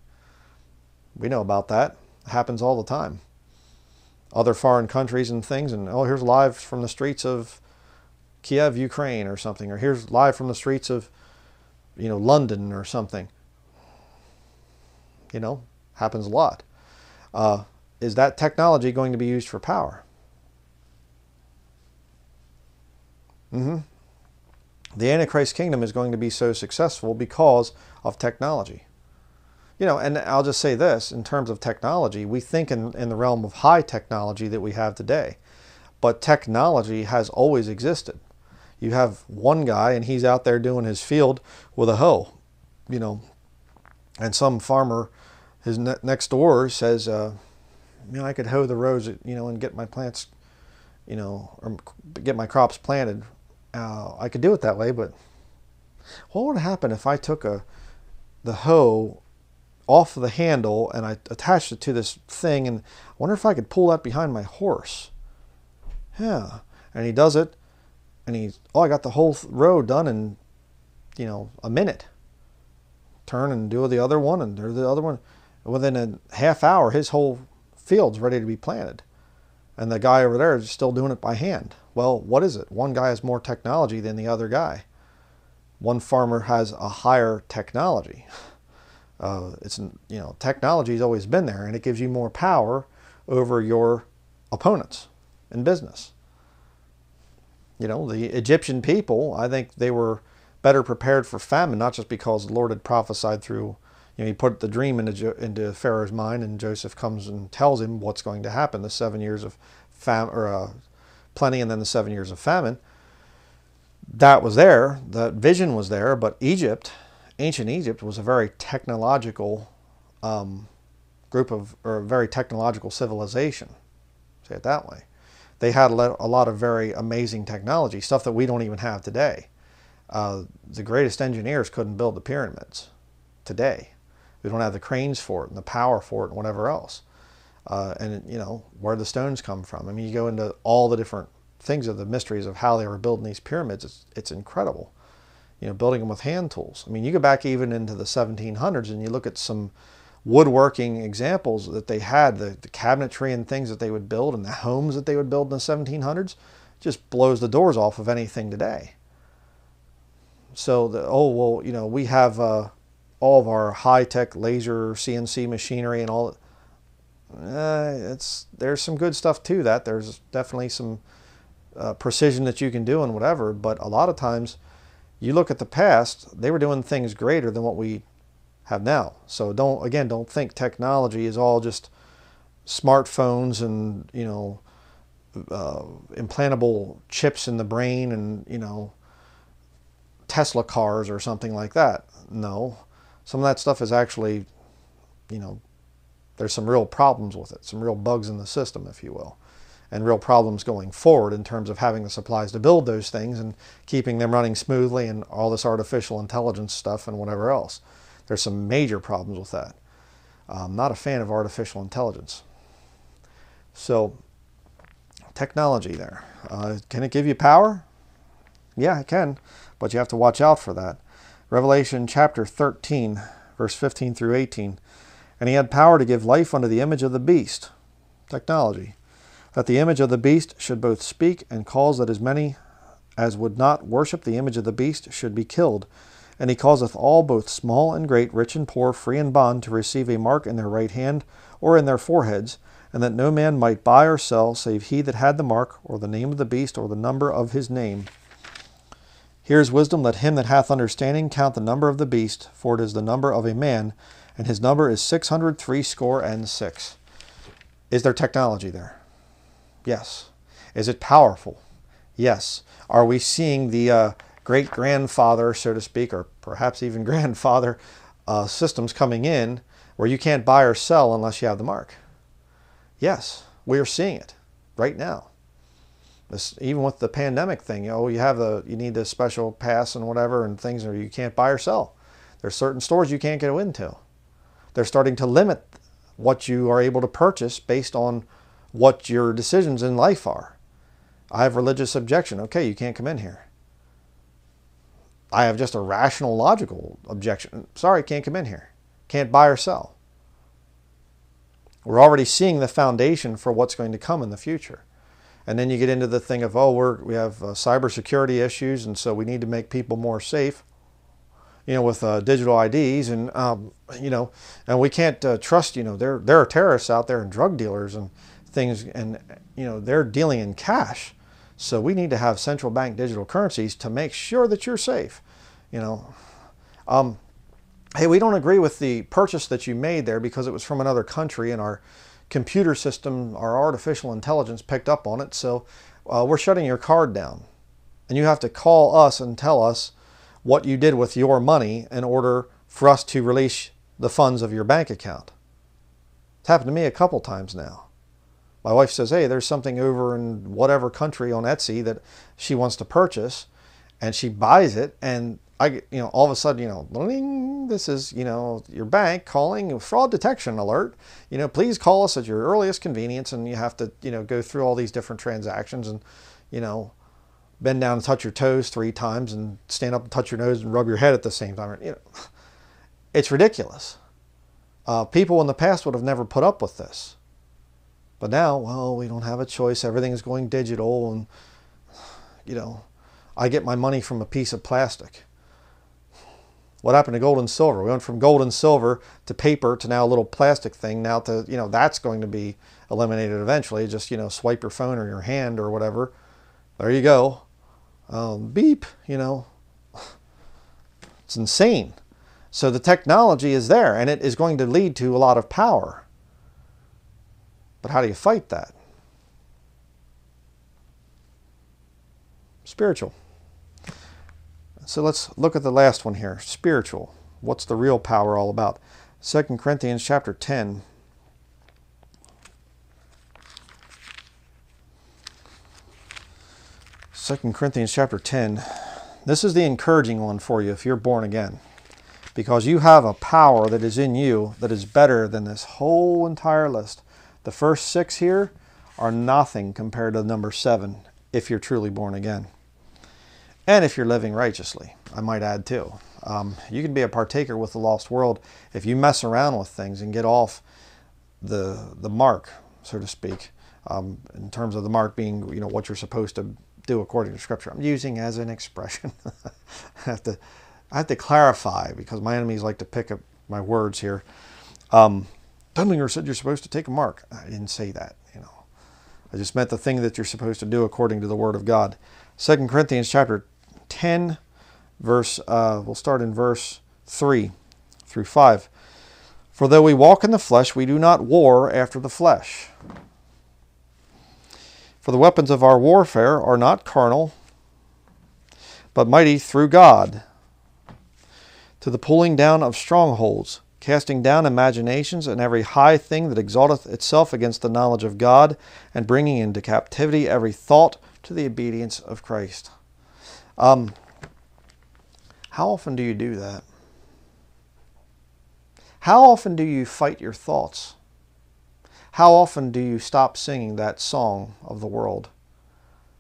We know about that. It happens all the time. Other foreign countries and things, and oh, here's live from the streets of Kiev, Ukraine, or something, or here's live from the streets of, you know, London or something. You know, happens a lot. Uh, is that technology going to be used for power? Mm-hmm. The Antichrist kingdom is going to be so successful because of technology. You know, and I'll just say this, in terms of technology, we think in, in the realm of high technology that we have today, but technology has always existed. You have one guy and he's out there doing his field with a hoe, you know, and some farmer, his ne next door says, uh, you know, I could hoe the rows, you know, and get my plants, you know, or get my crops planted. Uh, I could do it that way, but what would happen if I took a, the hoe off of the handle and I attached it to this thing, and I wonder if I could pull that behind my horse? Yeah. And he does it, and he's, oh, I got the whole row done in, you know, a minute. Turn and do the other one, and do the other one. Within a half hour, his whole field's ready to be planted. And the guy over there is still doing it by hand. Well, what is it? One guy has more technology than the other guy. One farmer has a higher technology. Uh, it's, you know, technology's always been there, and it gives you more power over your opponents in business. You know, the Egyptian people, I think they were better prepared for famine, not just because the Lord had prophesied through, you know, he put the dream into, into Pharaoh's mind, and Joseph comes and tells him what's going to happen, the seven years of fam or uh, plenty and then the seven years of famine. That was there, that vision was there, but Egypt, ancient Egypt, was a very technological um, group of, or a very technological civilization, say it that way. They had a lot of very amazing technology, stuff that we don't even have today. Uh, the greatest engineers couldn't build the pyramids today. We don't have the cranes for it and the power for it and whatever else. Uh, and, you know, where the stones come from. I mean, you go into all the different things of the mysteries of how they were building these pyramids. It's, it's incredible. You know, building them with hand tools. I mean, you go back even into the seventeen hundreds and you look at some woodworking examples that they had, the, the cabinetry and things that they would build and the homes that they would build in the seventeen hundreds, just blows the doors off of anything today. So, the, oh, well, you know, we have uh, all of our high-tech laser C N C machinery and all. Uh, it's, there's some good stuff to that. There's definitely some uh, precision that you can do and whatever, but a lot of times you look at the past, they were doing things greater than what we have now. So don't, again, don't think technology is all just smartphones and, you know, uh, implantable chips in the brain and, you know, Tesla cars or something like that. No, some of that stuff is actually, you know, there's some real problems with it, some real bugs in the system, if you will, and real problems going forward in terms of having the supplies to build those things and keeping them running smoothly and all this artificial intelligence stuff and whatever else. There's some major problems with that. I'm not a fan of artificial intelligence. So, technology there. Uh, can it give you power? Yeah, it can, but you have to watch out for that. Revelation chapter thirteen, verse fifteen through eighteen. And he had power to give life unto the image of the beast, technology, that the image of the beast should both speak and cause that as many as would not worship the image of the beast should be killed. And he causeth all, both small and great, rich and poor, free and bond, to receive a mark in their right hand or in their foreheads, and that no man might buy or sell, save he that had the mark, or the name of the beast, or the number of his name. Here is wisdom: let him that hath understanding count the number of the beast, for it is the number of a man, and his number is six hundred threescore and six. Is there technology there? Yes. Is it powerful? Yes. Are we seeing the uh, great-grandfather, so to speak, or perhaps even grandfather uh, systems coming in where you can't buy or sell unless you have the mark? Yes, we are seeing it right now. This, even with the pandemic thing, you know, you have the you need the special pass and whatever and things, or you can't buy or sell. There's certain stores you can't go into. They're starting to limit what you are able to purchase based on what your decisions in life are. I have religious objection. Okay, you can't come in here. I have just a rational, logical objection. Sorry, can't come in here. Can't buy or sell. We're already seeing the foundation for what's going to come in the future. And then you get into the thing of, oh, we're, we have uh, cybersecurity issues, and so we need to make people more safe, you know, with uh, digital I Ds, and um, you know, and we can't uh, trust, you know, there there are terrorists out there and drug dealers and things, and you know, they're dealing in cash, so we need to have central bank digital currencies to make sure that you're safe, you know. Um, hey, we don't agree with the purchase that you made there because it was from another country, and our computer system, our artificial intelligence picked up on it, so uh, we're shutting your card down, and you have to call us and tell us what you did with your money in order for us to release the funds of your bank account. It's happened to me a couple times now. My wife says, hey, there's something over in whatever country on Etsy that she wants to purchase, and she buys it, and I, you know, all of a sudden, you know, bling, this is, you know, your bank calling, fraud detection alert. You know, please call us at your earliest convenience, and you have to, you know, go through all these different transactions, and, you know, bend down and touch your toes three times and stand up and touch your nose and rub your head at the same time. You know, it's ridiculous. Uh, people in the past would have never put up with this. But now, well, we don't have a choice. Everything is going digital, and, you know, I get my money from a piece of plastic. What happened to gold and silver? We went from gold and silver to paper to now a little plastic thing. Now to, you know, that's going to be eliminated eventually. Just, you know, swipe your phone or your hand or whatever. There you go. Um, beep, you know, it's insane. So the technology is there, and it is going to lead to a lot of power. But how do you fight that? Spiritual. So let's look at the last one here. Spiritual. What's the real power all about? Second Corinthians chapter ten. Second Corinthians chapter ten. This is the encouraging one for you if you're born again, because you have a power that is in you that is better than this whole entire list. The first six here are nothing compared to number seven if you're truly born again. And if you're living righteously, I might add too. Um, you can be a partaker with the lost world if you mess around with things and get off the, the mark, so to speak, um, in terms of the mark being, you know, what you're supposed to do according to Scripture. I'm using as an expression. I have to, I have to clarify, because my enemies like to pick up my words here. Um, Dunlinger said you're supposed to take a mark. I didn't say that, you know. I just meant the thing that you're supposed to do according to the Word of God. Second Corinthians chapter ten, verse. Uh, we'll start in verse three through five. For though we walk in the flesh, we do not war after the flesh. For the weapons of our warfare are not carnal, but mighty through God, to the pulling down of strongholds, casting down imaginations and every high thing that exalteth itself against the knowledge of God, and bringing into captivity every thought to the obedience of Christ. Um, how often do you do that? How often do you fight your thoughts? How often do you stop singing that song of the world?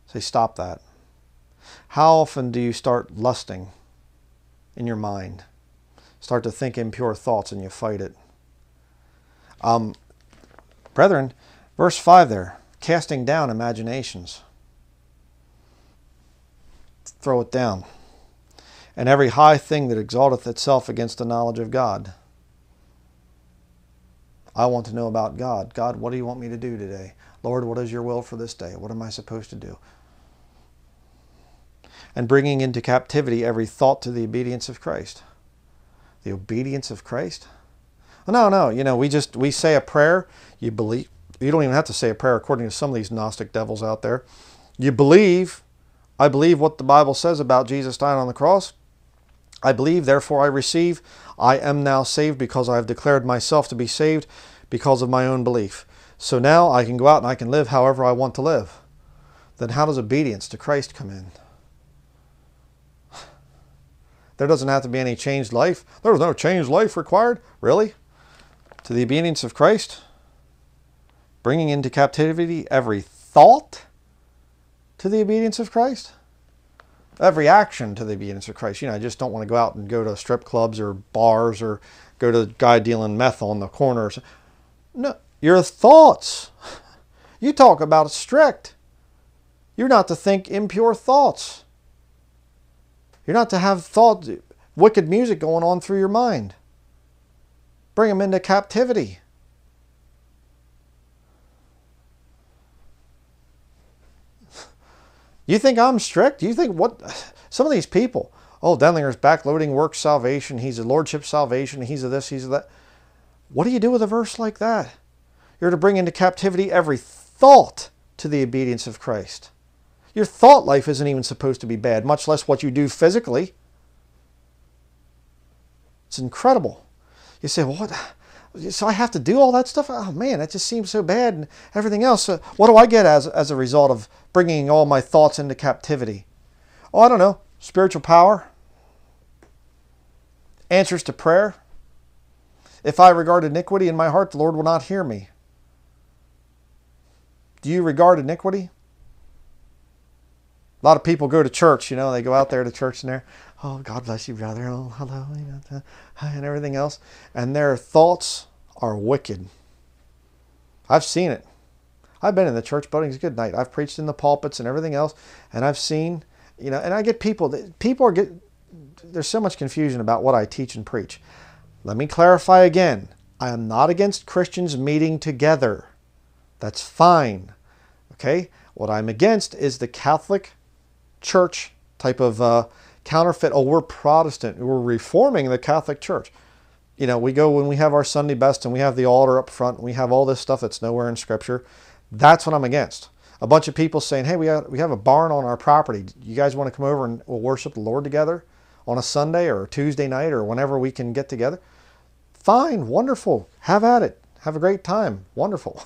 Say, stop that. How often do you start lusting in your mind? Start to think impure thoughts and you fight it. Um, brethren, verse five there, casting down imaginations. Throw it down. And every high thing that exalteth itself against the knowledge of God. I want to know about God. God, what do you want me to do today? Lord, what is your will for this day? What am I supposed to do? And bringing into captivity every thought to the obedience of Christ. The obedience of Christ? No, no, you know, we just, we say a prayer, you believe, you don't even have to say a prayer according to some of these Gnostic devils out there. You believe, I believe what the Bible says about Jesus dying on the cross. I believe, therefore I receive. I am now saved because I have declared myself to be saved because of my own belief. So now I can go out and I can live however I want to live. Then how does obedience to Christ come in? There doesn't have to be any changed life. There was no changed life required. Really? To the obedience of Christ, bringing into captivity every thought to the obedience of Christ. Every action to the obedience of Christ. You know, I just don't want to go out and go to strip clubs or bars or go to the guy dealing meth on the corner. No, your thoughts. You talk about strict. You're not to think impure thoughts. You're not to have thought, wicked music going on through your mind. Bring them into captivity. You think I'm strict? You think what? Some of these people, oh, Denlinger's backloading works salvation. He's a lordship salvation. He's a this, he's a that. What do you do with a verse like that? You're to bring into captivity every thought to the obedience of Christ. Your thought life isn't even supposed to be bad, much less what you do physically. It's incredible. You say, well, what? So I have to do all that stuff? Oh, man, that just seems so bad and everything else. So what do I get as, as a result of bringing all my thoughts into captivity? Oh, I don't know. Spiritual power. Answers to prayer. If I regard iniquity in my heart, the Lord will not hear me. Do you regard iniquity? A lot of people go to church, you know, they go out there to church and they're, oh, God bless you, brother, oh, hello, and everything else. And their thoughts are wicked. I've seen it. I've been in the church buildings good night. I've preached in the pulpits and everything else. And I've seen, you know, and I get people, that people are get. There's so much confusion about what I teach and preach. Let me clarify again. I am not against Christians meeting together. That's fine. Okay? What I'm against is the Catholic Church type of uh, counterfeit. Oh, we're Protestant. We're reforming the Catholic Church. You know, we go when we have our Sunday best and we have the altar up front and we have all this stuff that's nowhere in Scripture. That's what I'm against. A bunch of people saying, hey, we have, we have a barn on our property. You guys want to come over and we'll worship the Lord together on a Sunday or a Tuesday night or whenever we can get together? Fine. Wonderful. Have at it. Have a great time. Wonderful.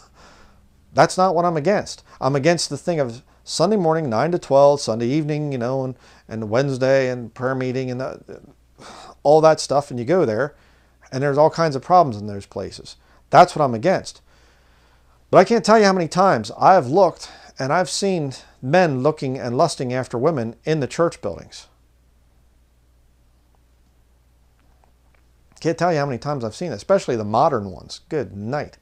That's not what I'm against. I'm against the thing of Sunday morning, nine to twelve, Sunday evening, you know, and, and Wednesday and prayer meeting and the, all that stuff. And you go there and there's all kinds of problems in those places. That's what I'm against. But I can't tell you how many times I've looked and I've seen men looking and lusting after women in the church buildings. Can't tell you how many times I've seen it, especially the modern ones. Good night.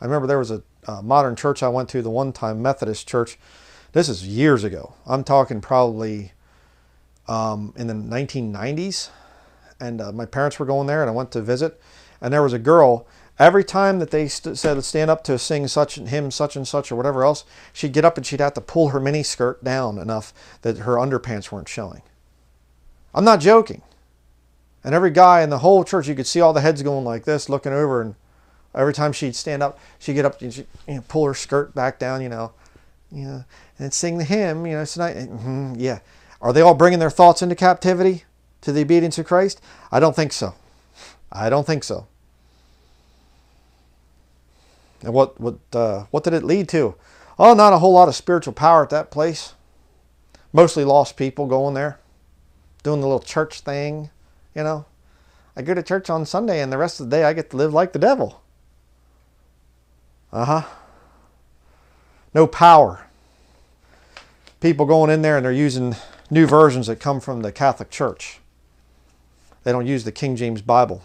I remember there was a uh, modern church I went to, the one time Methodist church. This is years ago. I'm talking probably um, in the nineteen nineties. And uh, my parents were going there and I went to visit. And there was a girl, every time that they st said stand up to sing such and hymn, such and such or whatever else, she'd get up and she'd have to pull her mini skirt down enough that her underpants weren't showing. I'm not joking. And every guy in the whole church, you could see all the heads going like this, looking over, and every time she'd stand up, she'd get up and she'd, you know, pull her skirt back down, you know, you know, and sing the hymn, you know, tonight. Mm-hmm, yeah. Are they all bringing their thoughts into captivity to the obedience of Christ? I don't think so. I don't think so. And what, what, uh, what did it lead to? Oh, not a whole lot of spiritual power at that place. Mostly lost people going there, doing the little church thing, you know. I go to church on Sunday and the rest of the day I get to live like the devil. Uh-huh. No power. People going in there and they're using new versions that come from the Catholic Church. They don't use the King James Bible.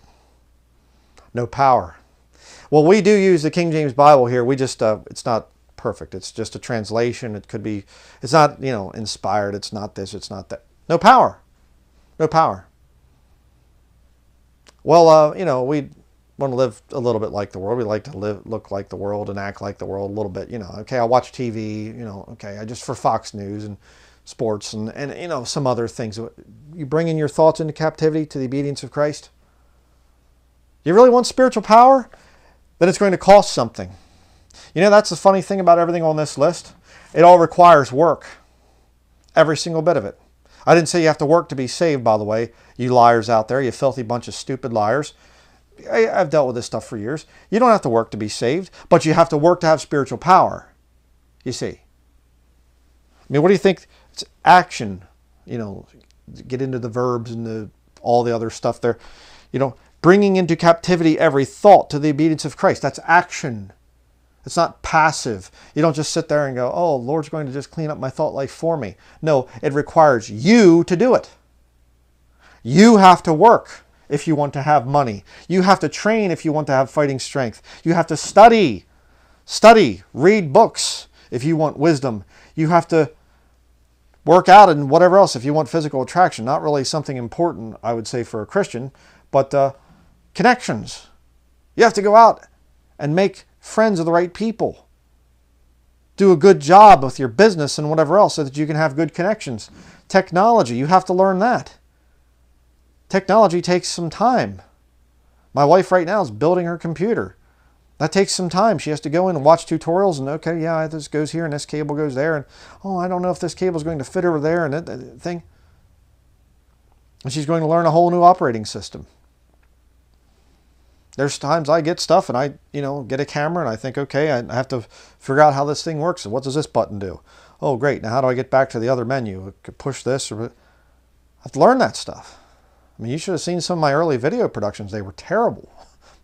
No power. Well, we do use the King James Bible here. We just, uh, it's not perfect. It's just a translation. It could be, it's not, you know, inspired. It's not this. It's not that. No power. No power. Well, uh, you know, we want to live a little bit like the world. We like to live, look like the world and act like the world a little bit. You know, okay, I watch T V, you know, okay, I just for Fox News and sports and, and, you know, some other things. You bringing your thoughts into captivity to the obedience of Christ. You really want spiritual power? Then it's going to cost something. You know, that's the funny thing about everything on this list. It all requires work. Every single bit of it. I didn't say you have to work to be saved, by the way, you liars out there, you filthy bunch of stupid liars. I, I've dealt with this stuff for years. You don't have to work to be saved, but you have to work to have spiritual power. You see? I mean, what do you think? It's action. You know, get into the verbs and the, all the other stuff there. You know, bringing into captivity every thought to the obedience of Christ. That's action. It's not passive. You don't just sit there and go, oh, Lord's going to just clean up my thought life for me. No, it requires you to do it. You have to work if you want to have money. You have to train if you want to have fighting strength. You have to study. Study. Read books if you want wisdom. You have to work out and whatever else if you want physical attraction. Not really something important, I would say, for a Christian, but uh, connections. You have to go out and make friends of the right people. Do a good job with your business and whatever else so that you can have good connections. Technology, you have to learn that. Technology takes some time. My wife right now is building her computer. That takes some time. She has to go in and watch tutorials and, okay, yeah, this goes here and this cable goes there. And, oh, I don't know if this cable is going to fit over there and that, that thing. And she's going to learn a whole new operating system. There's times I get stuff and I, you know, get a camera and I think, okay, I have to figure out how this thing works. And what does this button do? Oh, great. Now, how do I get back to the other menu? I could push this. Or I have to learn that stuff. I mean, you should have seen some of my early video productions. They were terrible.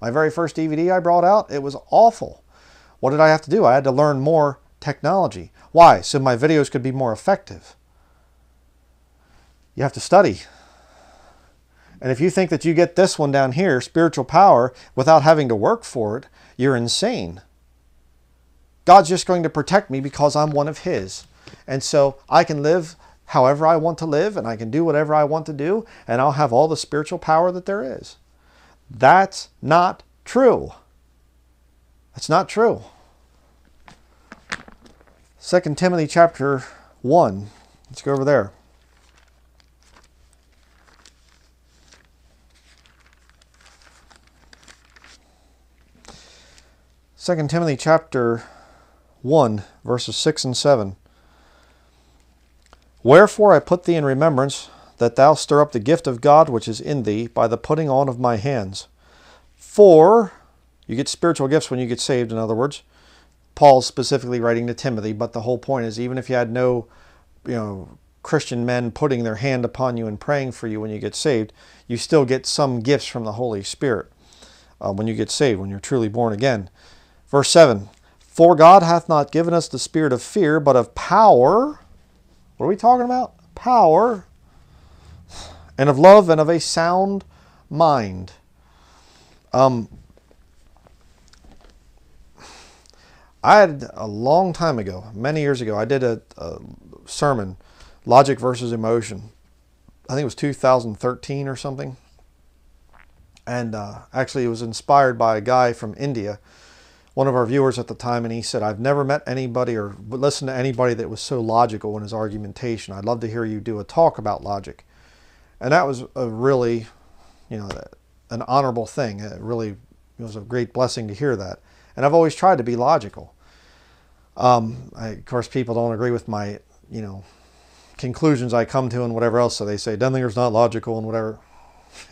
My very first D V D I brought out, it was awful. What did I have to do? I had to learn more technology. Why? So my videos could be more effective. You have to study. And if you think that you get this one down here, spiritual power, without having to work for it, you're insane. God's just going to protect me because I'm one of His. And so I can live however I want to live and I can do whatever I want to do and I'll have all the spiritual power that there is. That's not true. That's not true. Second Timothy chapter one. Let's go over there. Second Timothy chapter one, verses six and seven. Wherefore I put thee in remembrance, that thou stir up the gift of God which is in thee by the putting on of my hands. For, you get spiritual gifts when you get saved, in other words. Paul's specifically writing to Timothy, but the whole point is even if you had no, you know, Christian men putting their hand upon you and praying for you when you get saved, you still get some gifts from the Holy Spirit uh, when you get saved, when you're truly born again. Verse seven, for God hath not given us the spirit of fear, but of power. What are we talking about? Power. And of love and of a sound mind. Um, I had a long time ago, many years ago, I did a, a sermon, Logic versus Emotion. I think it was two thousand thirteen or something. And uh, actually it was inspired by a guy from India, one of our viewers at the time, and he said, I've never met anybody or listened to anybody that was so logical in his argumentation. I'd love to hear you do a talk about logic. And that was a really, you know, an honorable thing. It really it was a great blessing to hear that. And I've always tried to be logical. Um, I, of course, people don't agree with my, you know, conclusions I come to and whatever else. So they say, Denlinger's not logical and whatever.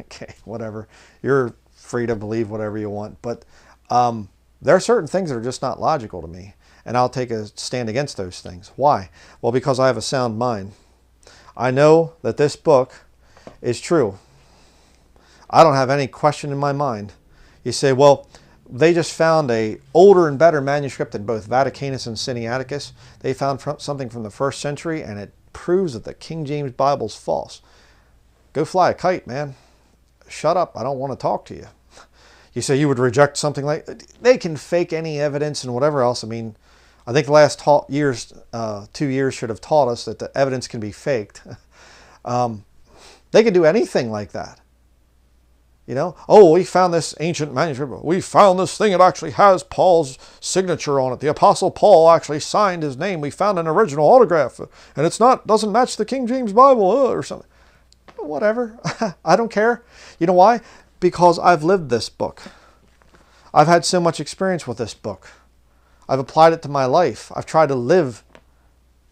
Okay, whatever. You're free to believe whatever you want. But um, there are certain things that are just not logical to me, and I'll take a stand against those things. Why? Well, because I have a sound mind. I know that this book is true. I don't have any question in my mind. You say, well, they just found a older and better manuscript than both Vaticanus and Sinaiticus. They found something from the first century, and it proves that the King James Bible's false. Go fly a kite, man. Shut up. I don't want to talk to you. You say you would reject something like they can fake any evidence and whatever else. I mean, I think the last years, uh, two years should have taught us that the evidence can be faked. um, they can do anything like that. You know, oh, we found this ancient manuscript. We found this thing. It actually has Paul's signature on it. The Apostle Paul actually signed his name. We found an original autograph, and it's not doesn't match the King James Bible or something. Whatever. I don't care. You know why? Because I've lived this book. I've had so much experience with this book. I've applied it to my life. I've tried to live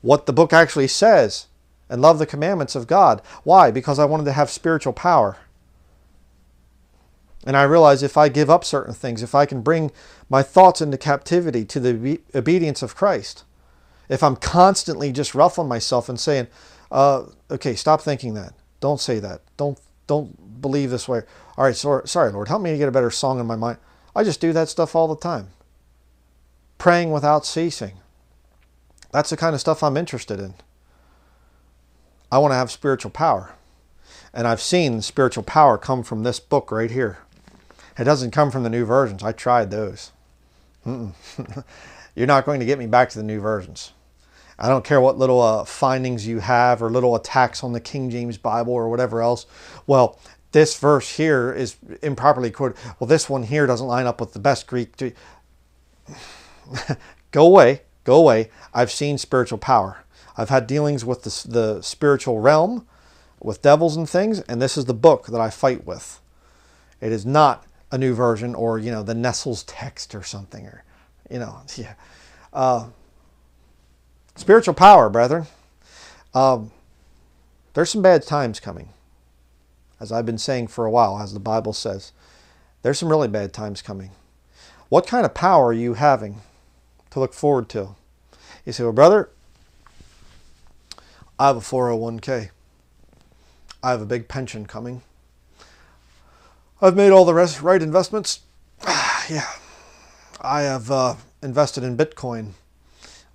what the book actually says and love the commandments of God. Why? Because I wanted to have spiritual power. And I realize if I give up certain things, if I can bring my thoughts into captivity to the obedience of Christ, if I'm constantly just ruffling myself and saying, uh, okay, stop thinking that. Don't say that. Don't don't believe this way. All right, so, sorry, Lord, help me to get a better song in my mind. I just do that stuff all the time. Praying without ceasing. That's the kind of stuff I'm interested in. I want to have spiritual power. And I've seen spiritual power come from this book right here. It doesn't come from the new versions. I tried those. Mm -mm. You're not going to get me back to the new versions. I don't care what little uh, findings you have or little attacks on the King James Bible or whatever else. Well, this verse here is improperly quoted. Well, this one here doesn't line up with the best Greek. To... Go away. Go away. I've seen spiritual power. I've had dealings with the, the spiritual realm, with devils and things, and this is the book that I fight with. It is not a new version or, you know, the Nestle's text or something, or, you know, yeah. Uh, spiritual power, brethren. Um, there's some bad times coming. As I've been saying for a while, as the Bible says, there's some really bad times coming. What kind of power are you having to look forward to? You say, well, brother, I have a four oh one K. I have a big pension coming. I've made all the rest right investments. Yeah. I have uh, invested in Bitcoin.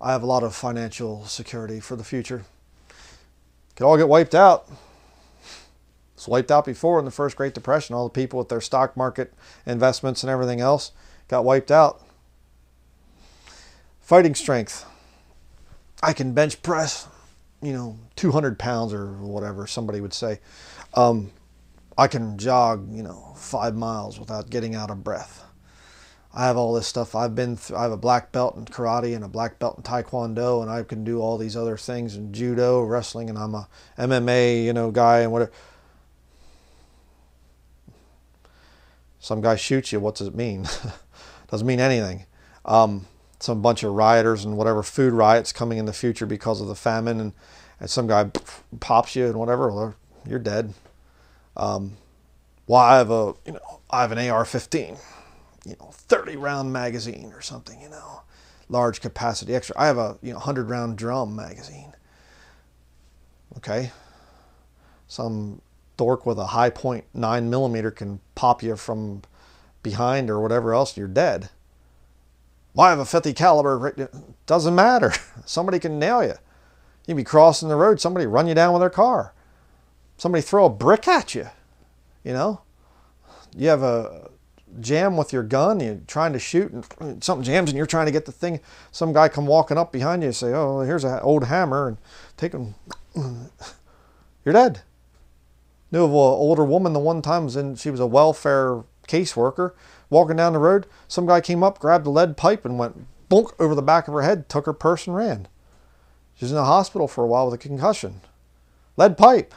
I have a lot of financial security for the future. Could all get wiped out. It's wiped out before in the first Great Depression. All the people with their stock market investments and everything else got wiped out. Fighting strength. I can bench press, you know, two hundred pounds or whatever somebody would say. Um, I can jog, you know, five miles without getting out of breath. I have all this stuff. I've been through, I have a black belt in karate and a black belt in taekwondo, and I can do all these other things in judo, wrestling, and I'm a M M A, you know, guy and whatever. Some guy shoots you. What does it mean? Doesn't mean anything. Um, some bunch of rioters and whatever food riots coming in the future because of the famine, and, and some guy pops you and whatever, well, you're dead. Um, well, I have a, you know, I have an A R fifteen, you know, thirty round magazine or something, you know, large capacity extra. I have a, you know, hundred round drum magazine. Okay. Some dork with a high point nine millimeter can pop you from behind or whatever else, you're dead. Well, I have a fifty caliber. Doesn't matter. Somebody can nail you. You can be crossing the road. Somebody run you down with their car. Somebody throw a brick at you. You know, you have a jam with your gun. You're trying to shoot and something jams and you're trying to get the thing. Some guy come walking up behind you and say, oh, here's an old hammer, and take him. You're dead. Knew of an older woman the one time, was in, she was a welfare caseworker. Walking down the road, some guy came up, grabbed a lead pipe, and went bonk over the back of her head, took her purse, and ran. She was in the hospital for a while with a concussion. Lead pipe.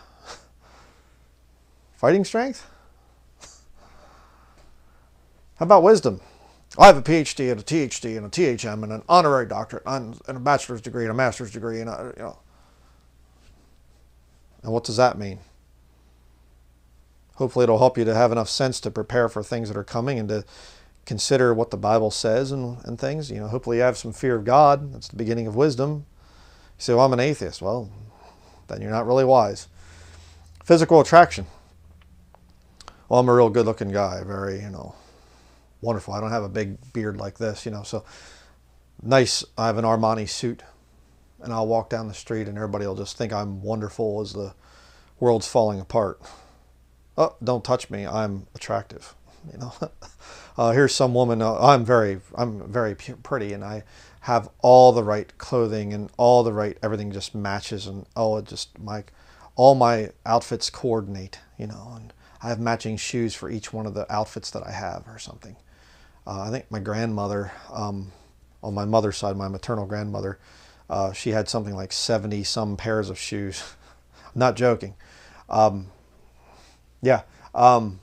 Fighting strength? How about wisdom? I have a P H D and a T H D and a T H M and an honorary doctorate and a bachelor's degree and a master's degree. And, a, you know. And what does that mean? Hopefully it'll help you to have enough sense to prepare for things that are coming and to consider what the Bible says and, and things. You know, hopefully you have some fear of God. That's the beginning of wisdom. You say, well, I'm an atheist. Well, then you're not really wise. Physical attraction. Well, I'm a real good looking guy. Very, you know, wonderful. I don't have a big beard like this, you know, so nice. I have an Armani suit and I'll walk down the street and everybody will just think I'm wonderful as the world's falling apart. Oh, don't touch me, I'm attractive. You know, uh, here's some woman. Uh, I'm very, I'm very pretty, and I have all the right clothing and all the right everything just matches, and oh, it just my, all my outfits coordinate. You know, and I have matching shoes for each one of the outfits that I have, or something. Uh, I think my grandmother, um, on my mother's side, my maternal grandmother, uh, she had something like seventy some pairs of shoes. I'm not joking. Um, yeah. Um,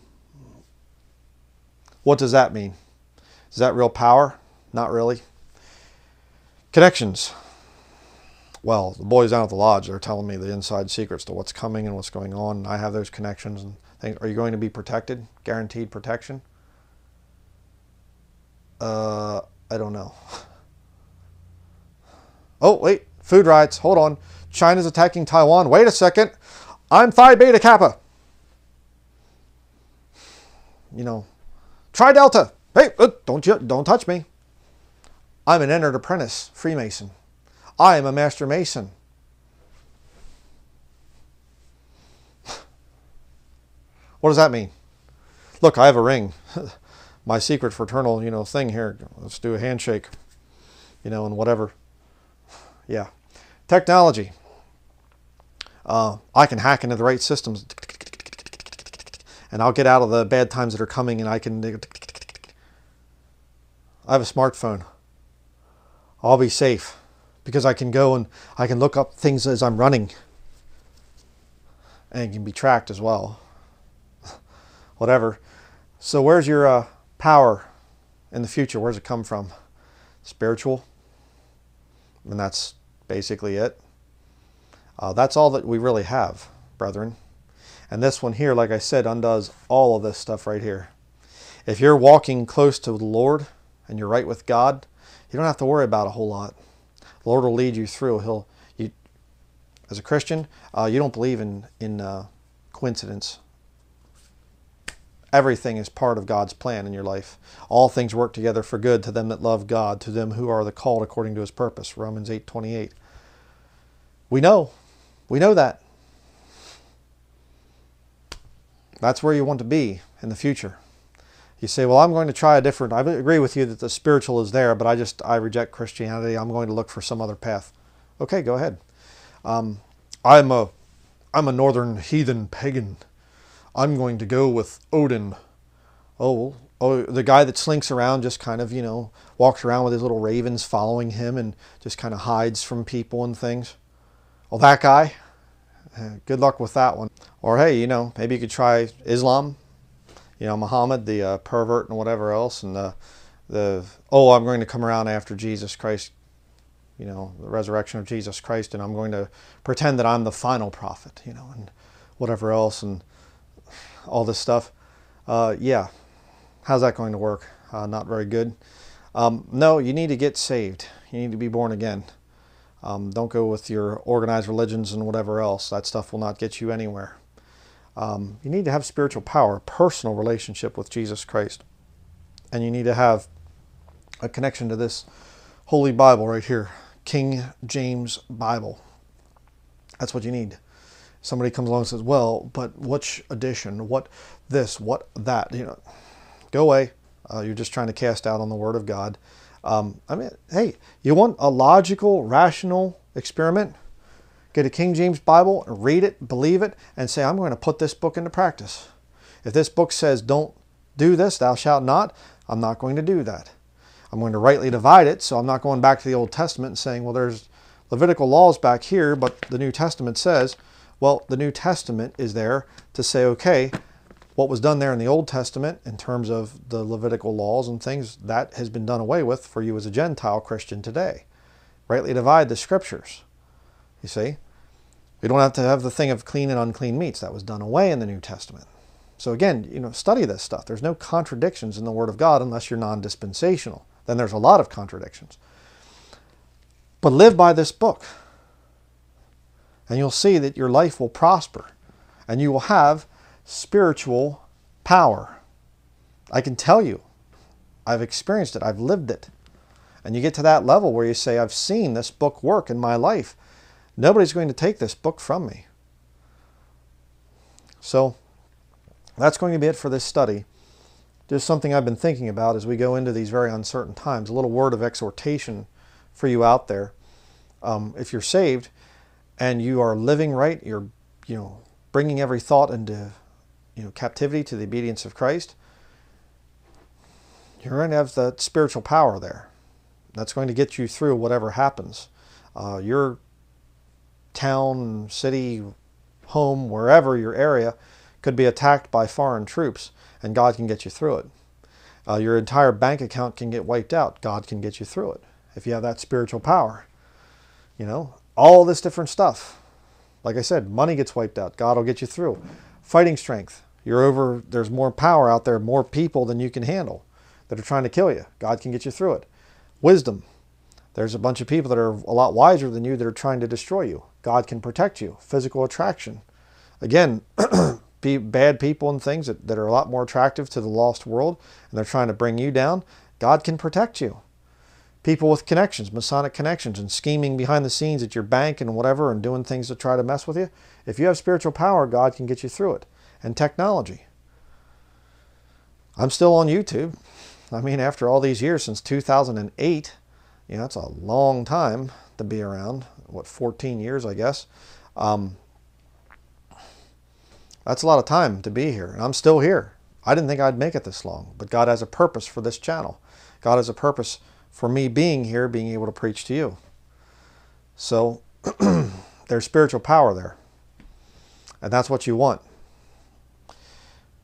what does that mean? Is that real power? Not really. Connections. Well, the boys down at the lodge are telling me the inside secrets to what's coming and what's going on. And I have those connections and things. Are you going to be protected? Guaranteed protection? Uh, I don't know. Oh, wait. Food riots. Hold on. China's attacking Taiwan. Wait a second. I'm Phi Beta Kappa. You know, Tri Delta. Hey, don't you, don't touch me. I'm an entered apprentice Freemason. I am a master Mason. What does that mean? Look, I have a ring. My secret fraternal, you know, thing here. Let's do a handshake, you know, and whatever. Yeah. Technology. Uh, I can hack into the right systems and I'll get out of the bad times that are coming, and I can... I have a smartphone. I'll be safe because I can go and I can look up things as I'm running, and it can be tracked as well. Whatever. So where's your uh, power in the future? Where's it come from? Spiritual. And that's basically it. Uh, that's all that we really have, brethren. And this one here, like I said, undoes all of this stuff right here. If you're walking close to the Lord and you're right with God, you don't have to worry about a whole lot. The Lord will lead you through. He'll, you, as a Christian, uh, you don't believe in, in uh, coincidence. Everything is part of God's plan in your life. All things work together for good to them that love God, to them who are the called according to his purpose. Romans eight twenty-eight. We know. We know that. That's where you want to be in the future. You say, well, I'm going to try a different... I agree with you that the spiritual is there, but I just, I reject Christianity. I'm going to look for some other path. Okay, go ahead. Um, I'm a, I'm a northern heathen pagan. I'm going to go with Odin. Oh, oh, the guy that slinks around just kind of, you know, walks around with his little ravens following him and just kind of hides from people and things. Well, that guy, good luck with that one. Or hey, you know, maybe you could try Islam, you know, Muhammad, the uh, pervert and whatever else, and the, the, oh, I'm going to come around after Jesus Christ, you know, the resurrection of Jesus Christ, and I'm going to pretend that I'm the final prophet, you know, and whatever else, and all this stuff. Uh, yeah, how's that going to work? Uh, not very good. Um, no, you need to get saved. You need to be born again. Um, don't go with your organized religions and whatever else. That stuff will not get you anywhere. Um, you need to have spiritual power, a personal relationship with Jesus Christ. And you need to have a connection to this Holy Bible right here, King James Bible. That's what you need. Somebody comes along and says, well, but which edition? What this? What that? You know, go away. Uh, you're just trying to cast doubt on the Word of God. Um, I mean, hey, you want a logical, rational experiment? Get a King James Bible, read it, believe it, and say, I'm going to put this book into practice. If this book says, don't do this, thou shalt not, I'm not going to do that. I'm going to rightly divide it, so I'm not going back to the Old Testament and saying, well, there's Levitical laws back here, but the New Testament says, well, the New Testament is there to say, okay, what was done there in the Old Testament in terms of the Levitical laws and things, that has been done away with for you as a Gentile Christian today. Rightly divide the scriptures. You see? You don't have to have the thing of clean and unclean meats. That was done away in the New Testament. So again, you know, study this stuff. There's no contradictions in the Word of God unless you're non-dispensational. Then there's a lot of contradictions. But live by this book. And you'll see that your life will prosper. And you will have spiritual power. I can tell you, I've experienced it, I've lived it. And you get to that level where you say, I've seen this book work in my life. Nobody's going to take this book from me. So that's going to be it for this study. Just something I've been thinking about as we go into these very uncertain times, a little word of exhortation for you out there. Um, if you're saved and you are living right, you're you know bringing every thought into you know captivity to the obedience of Christ, you're going to have that spiritual power there. That's going to get you through whatever happens. Uh, your town, city, home, wherever your area could be attacked by foreign troops, and God can get you through it. Uh, your entire bank account can get wiped out. God can get you through it if you have that spiritual power. You know, all this different stuff. Like I said, money gets wiped out. God will get you through. Fighting strength. You're over, there's more power out there, more people than you can handle that are trying to kill you. God can get you through it. Wisdom. There's a bunch of people that are a lot wiser than you that are trying to destroy you. God can protect you. Physical attraction. Again, be bad people and things that, that are a lot more attractive to the lost world, and they're trying to bring you down. God can protect you. People with connections, Masonic connections, and scheming behind the scenes at your bank and whatever, and doing things to try to mess with you. If you have spiritual power, God can get you through it. And technology. I'm still on YouTube. I mean, after all these years, since two thousand eight, you know, that's a long time to be around. What, fourteen years, I guess. Um, that's a lot of time to be here. And I'm still here. I didn't think I'd make it this long. But God has a purpose for this channel. God has a purpose for me being here, being able to preach to you. So there's spiritual power there. And that's what you want.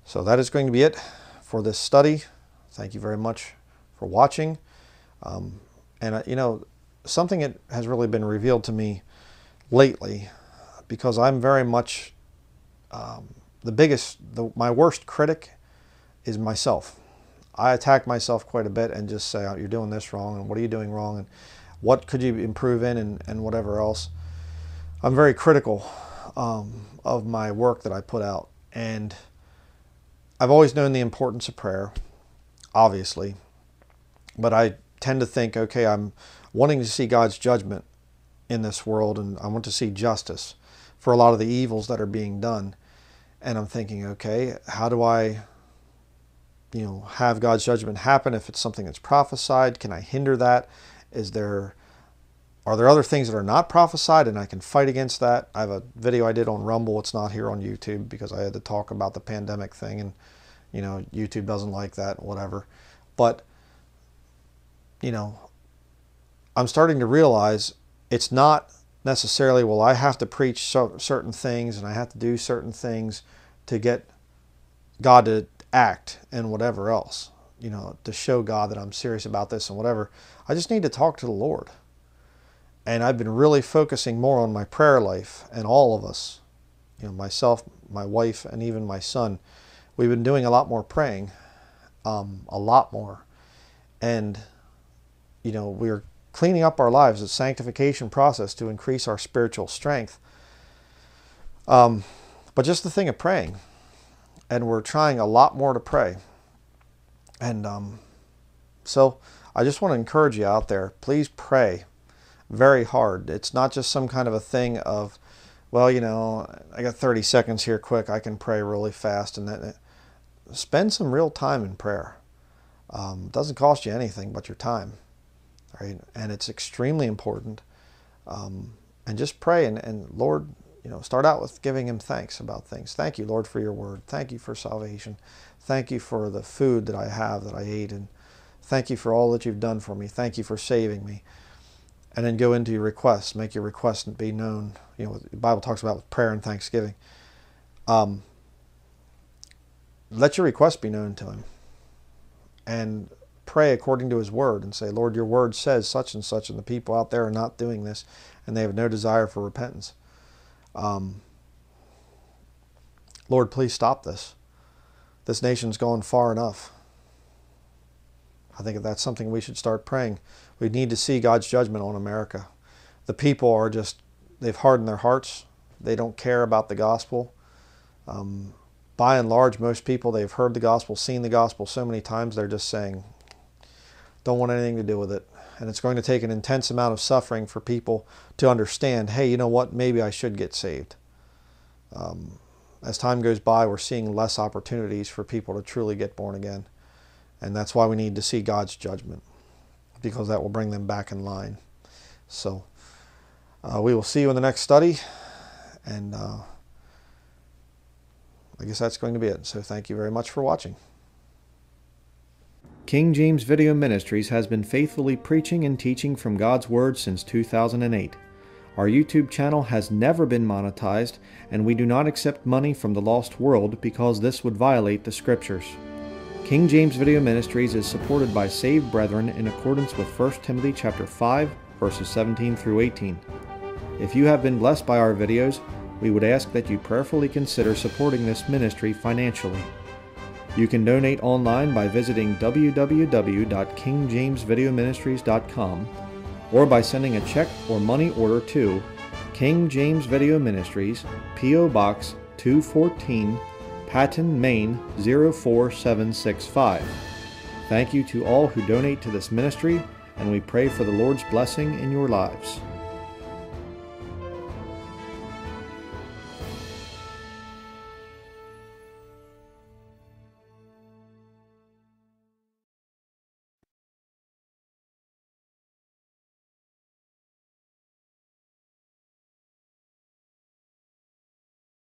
So that is going to be it for this study. Thank you very much for watching. Um, and, uh, you know, something that has really been revealed to me lately, because I'm very much um, the biggest, the, my worst critic is myself. I attack myself quite a bit and just say, oh, you're doing this wrong, and what are you doing wrong, and what could you improve in, and, and whatever else. I'm very critical um, of my work that I put out. And I've always known the importance of prayer, obviously. But I tend to think, okay, I'm wanting to see God's judgment in this world, and I want to see justice for a lot of the evils that are being done. And I'm thinking, okay, how do I... you know, have God's judgment happen if it's something that's prophesied? Can I hinder that? Is there, are there other things that are not prophesied and I can fight against that? I have a video I did on Rumble. It's not here on YouTube because I had to talk about the pandemic thing, and, you know, YouTube doesn't like that, whatever. But, you know, I'm starting to realize it's not necessarily, well, I have to preach so, certain things and I have to do certain things to get God to act and whatever else, you know, to show God that I'm serious about this and whatever. I just need to talk to the Lord. And I've been really focusing more on my prayer life, and all of us, you know, myself, my wife, and even my son, we've been doing a lot more praying, um, a lot more. And, you know, we're cleaning up our lives, a sanctification process to increase our spiritual strength. Um, but just the thing of praying. And we're trying a lot more to pray. And um, so I just want to encourage you out there, please pray very hard. It's not just some kind of a thing of, well, you know, I got thirty seconds here quick, I can pray really fast. And that, spend some real time in prayer. Um, it doesn't cost you anything but your time. Right? And it's extremely important. Um, and just pray and, and Lord, you know, start out with giving Him thanks about things. Thank you, Lord, for your word. Thank you for salvation. Thank you for the food that I have, that I ate. And thank you for all that you've done for me. Thank you for saving me. And then go into your requests. Make your requests be known. You know, the Bible talks about with prayer and thanksgiving. Um, let your requests be known to Him. And pray according to His word. And say, Lord, your word says such and such. And the people out there are not doing this. And they have no desire for repentance. Um, Lord, please stop this. This nation's gone far enough. I think that's something we should start praying. We need to see God's judgment on America. The people are just, they've hardened their hearts. They don't care about the gospel. Um, by and large, most people, they've heard the gospel, seen the gospel so many times, they're just saying, don't want anything to do with it. And it's going to take an intense amount of suffering for people to understand, hey, you know what, maybe I should get saved. Um, as time goes by, we're seeing less opportunities for people to truly get born again. And that's why we need to see God's judgment, because that will bring them back in line. So uh, we will see you in the next study. And uh, I guess that's going to be it. So thank you very much for watching. King James Video Ministries has been faithfully preaching and teaching from God's Word since two thousand eight. Our YouTube channel has never been monetized, and we do not accept money from the lost world because this would violate the Scriptures. King James Video Ministries is supported by saved brethren in accordance with First Timothy chapter five, verses seventeen through eighteen. If you have been blessed by our videos, we would ask that you prayerfully consider supporting this ministry financially. You can donate online by visiting w w w dot king james video ministries dot com or by sending a check or money order to King James Video Ministries, P O Box two fourteen, Patton, Maine zero four seven six five. Thank you to all who donate to this ministry, and we pray for the Lord's blessing in your lives.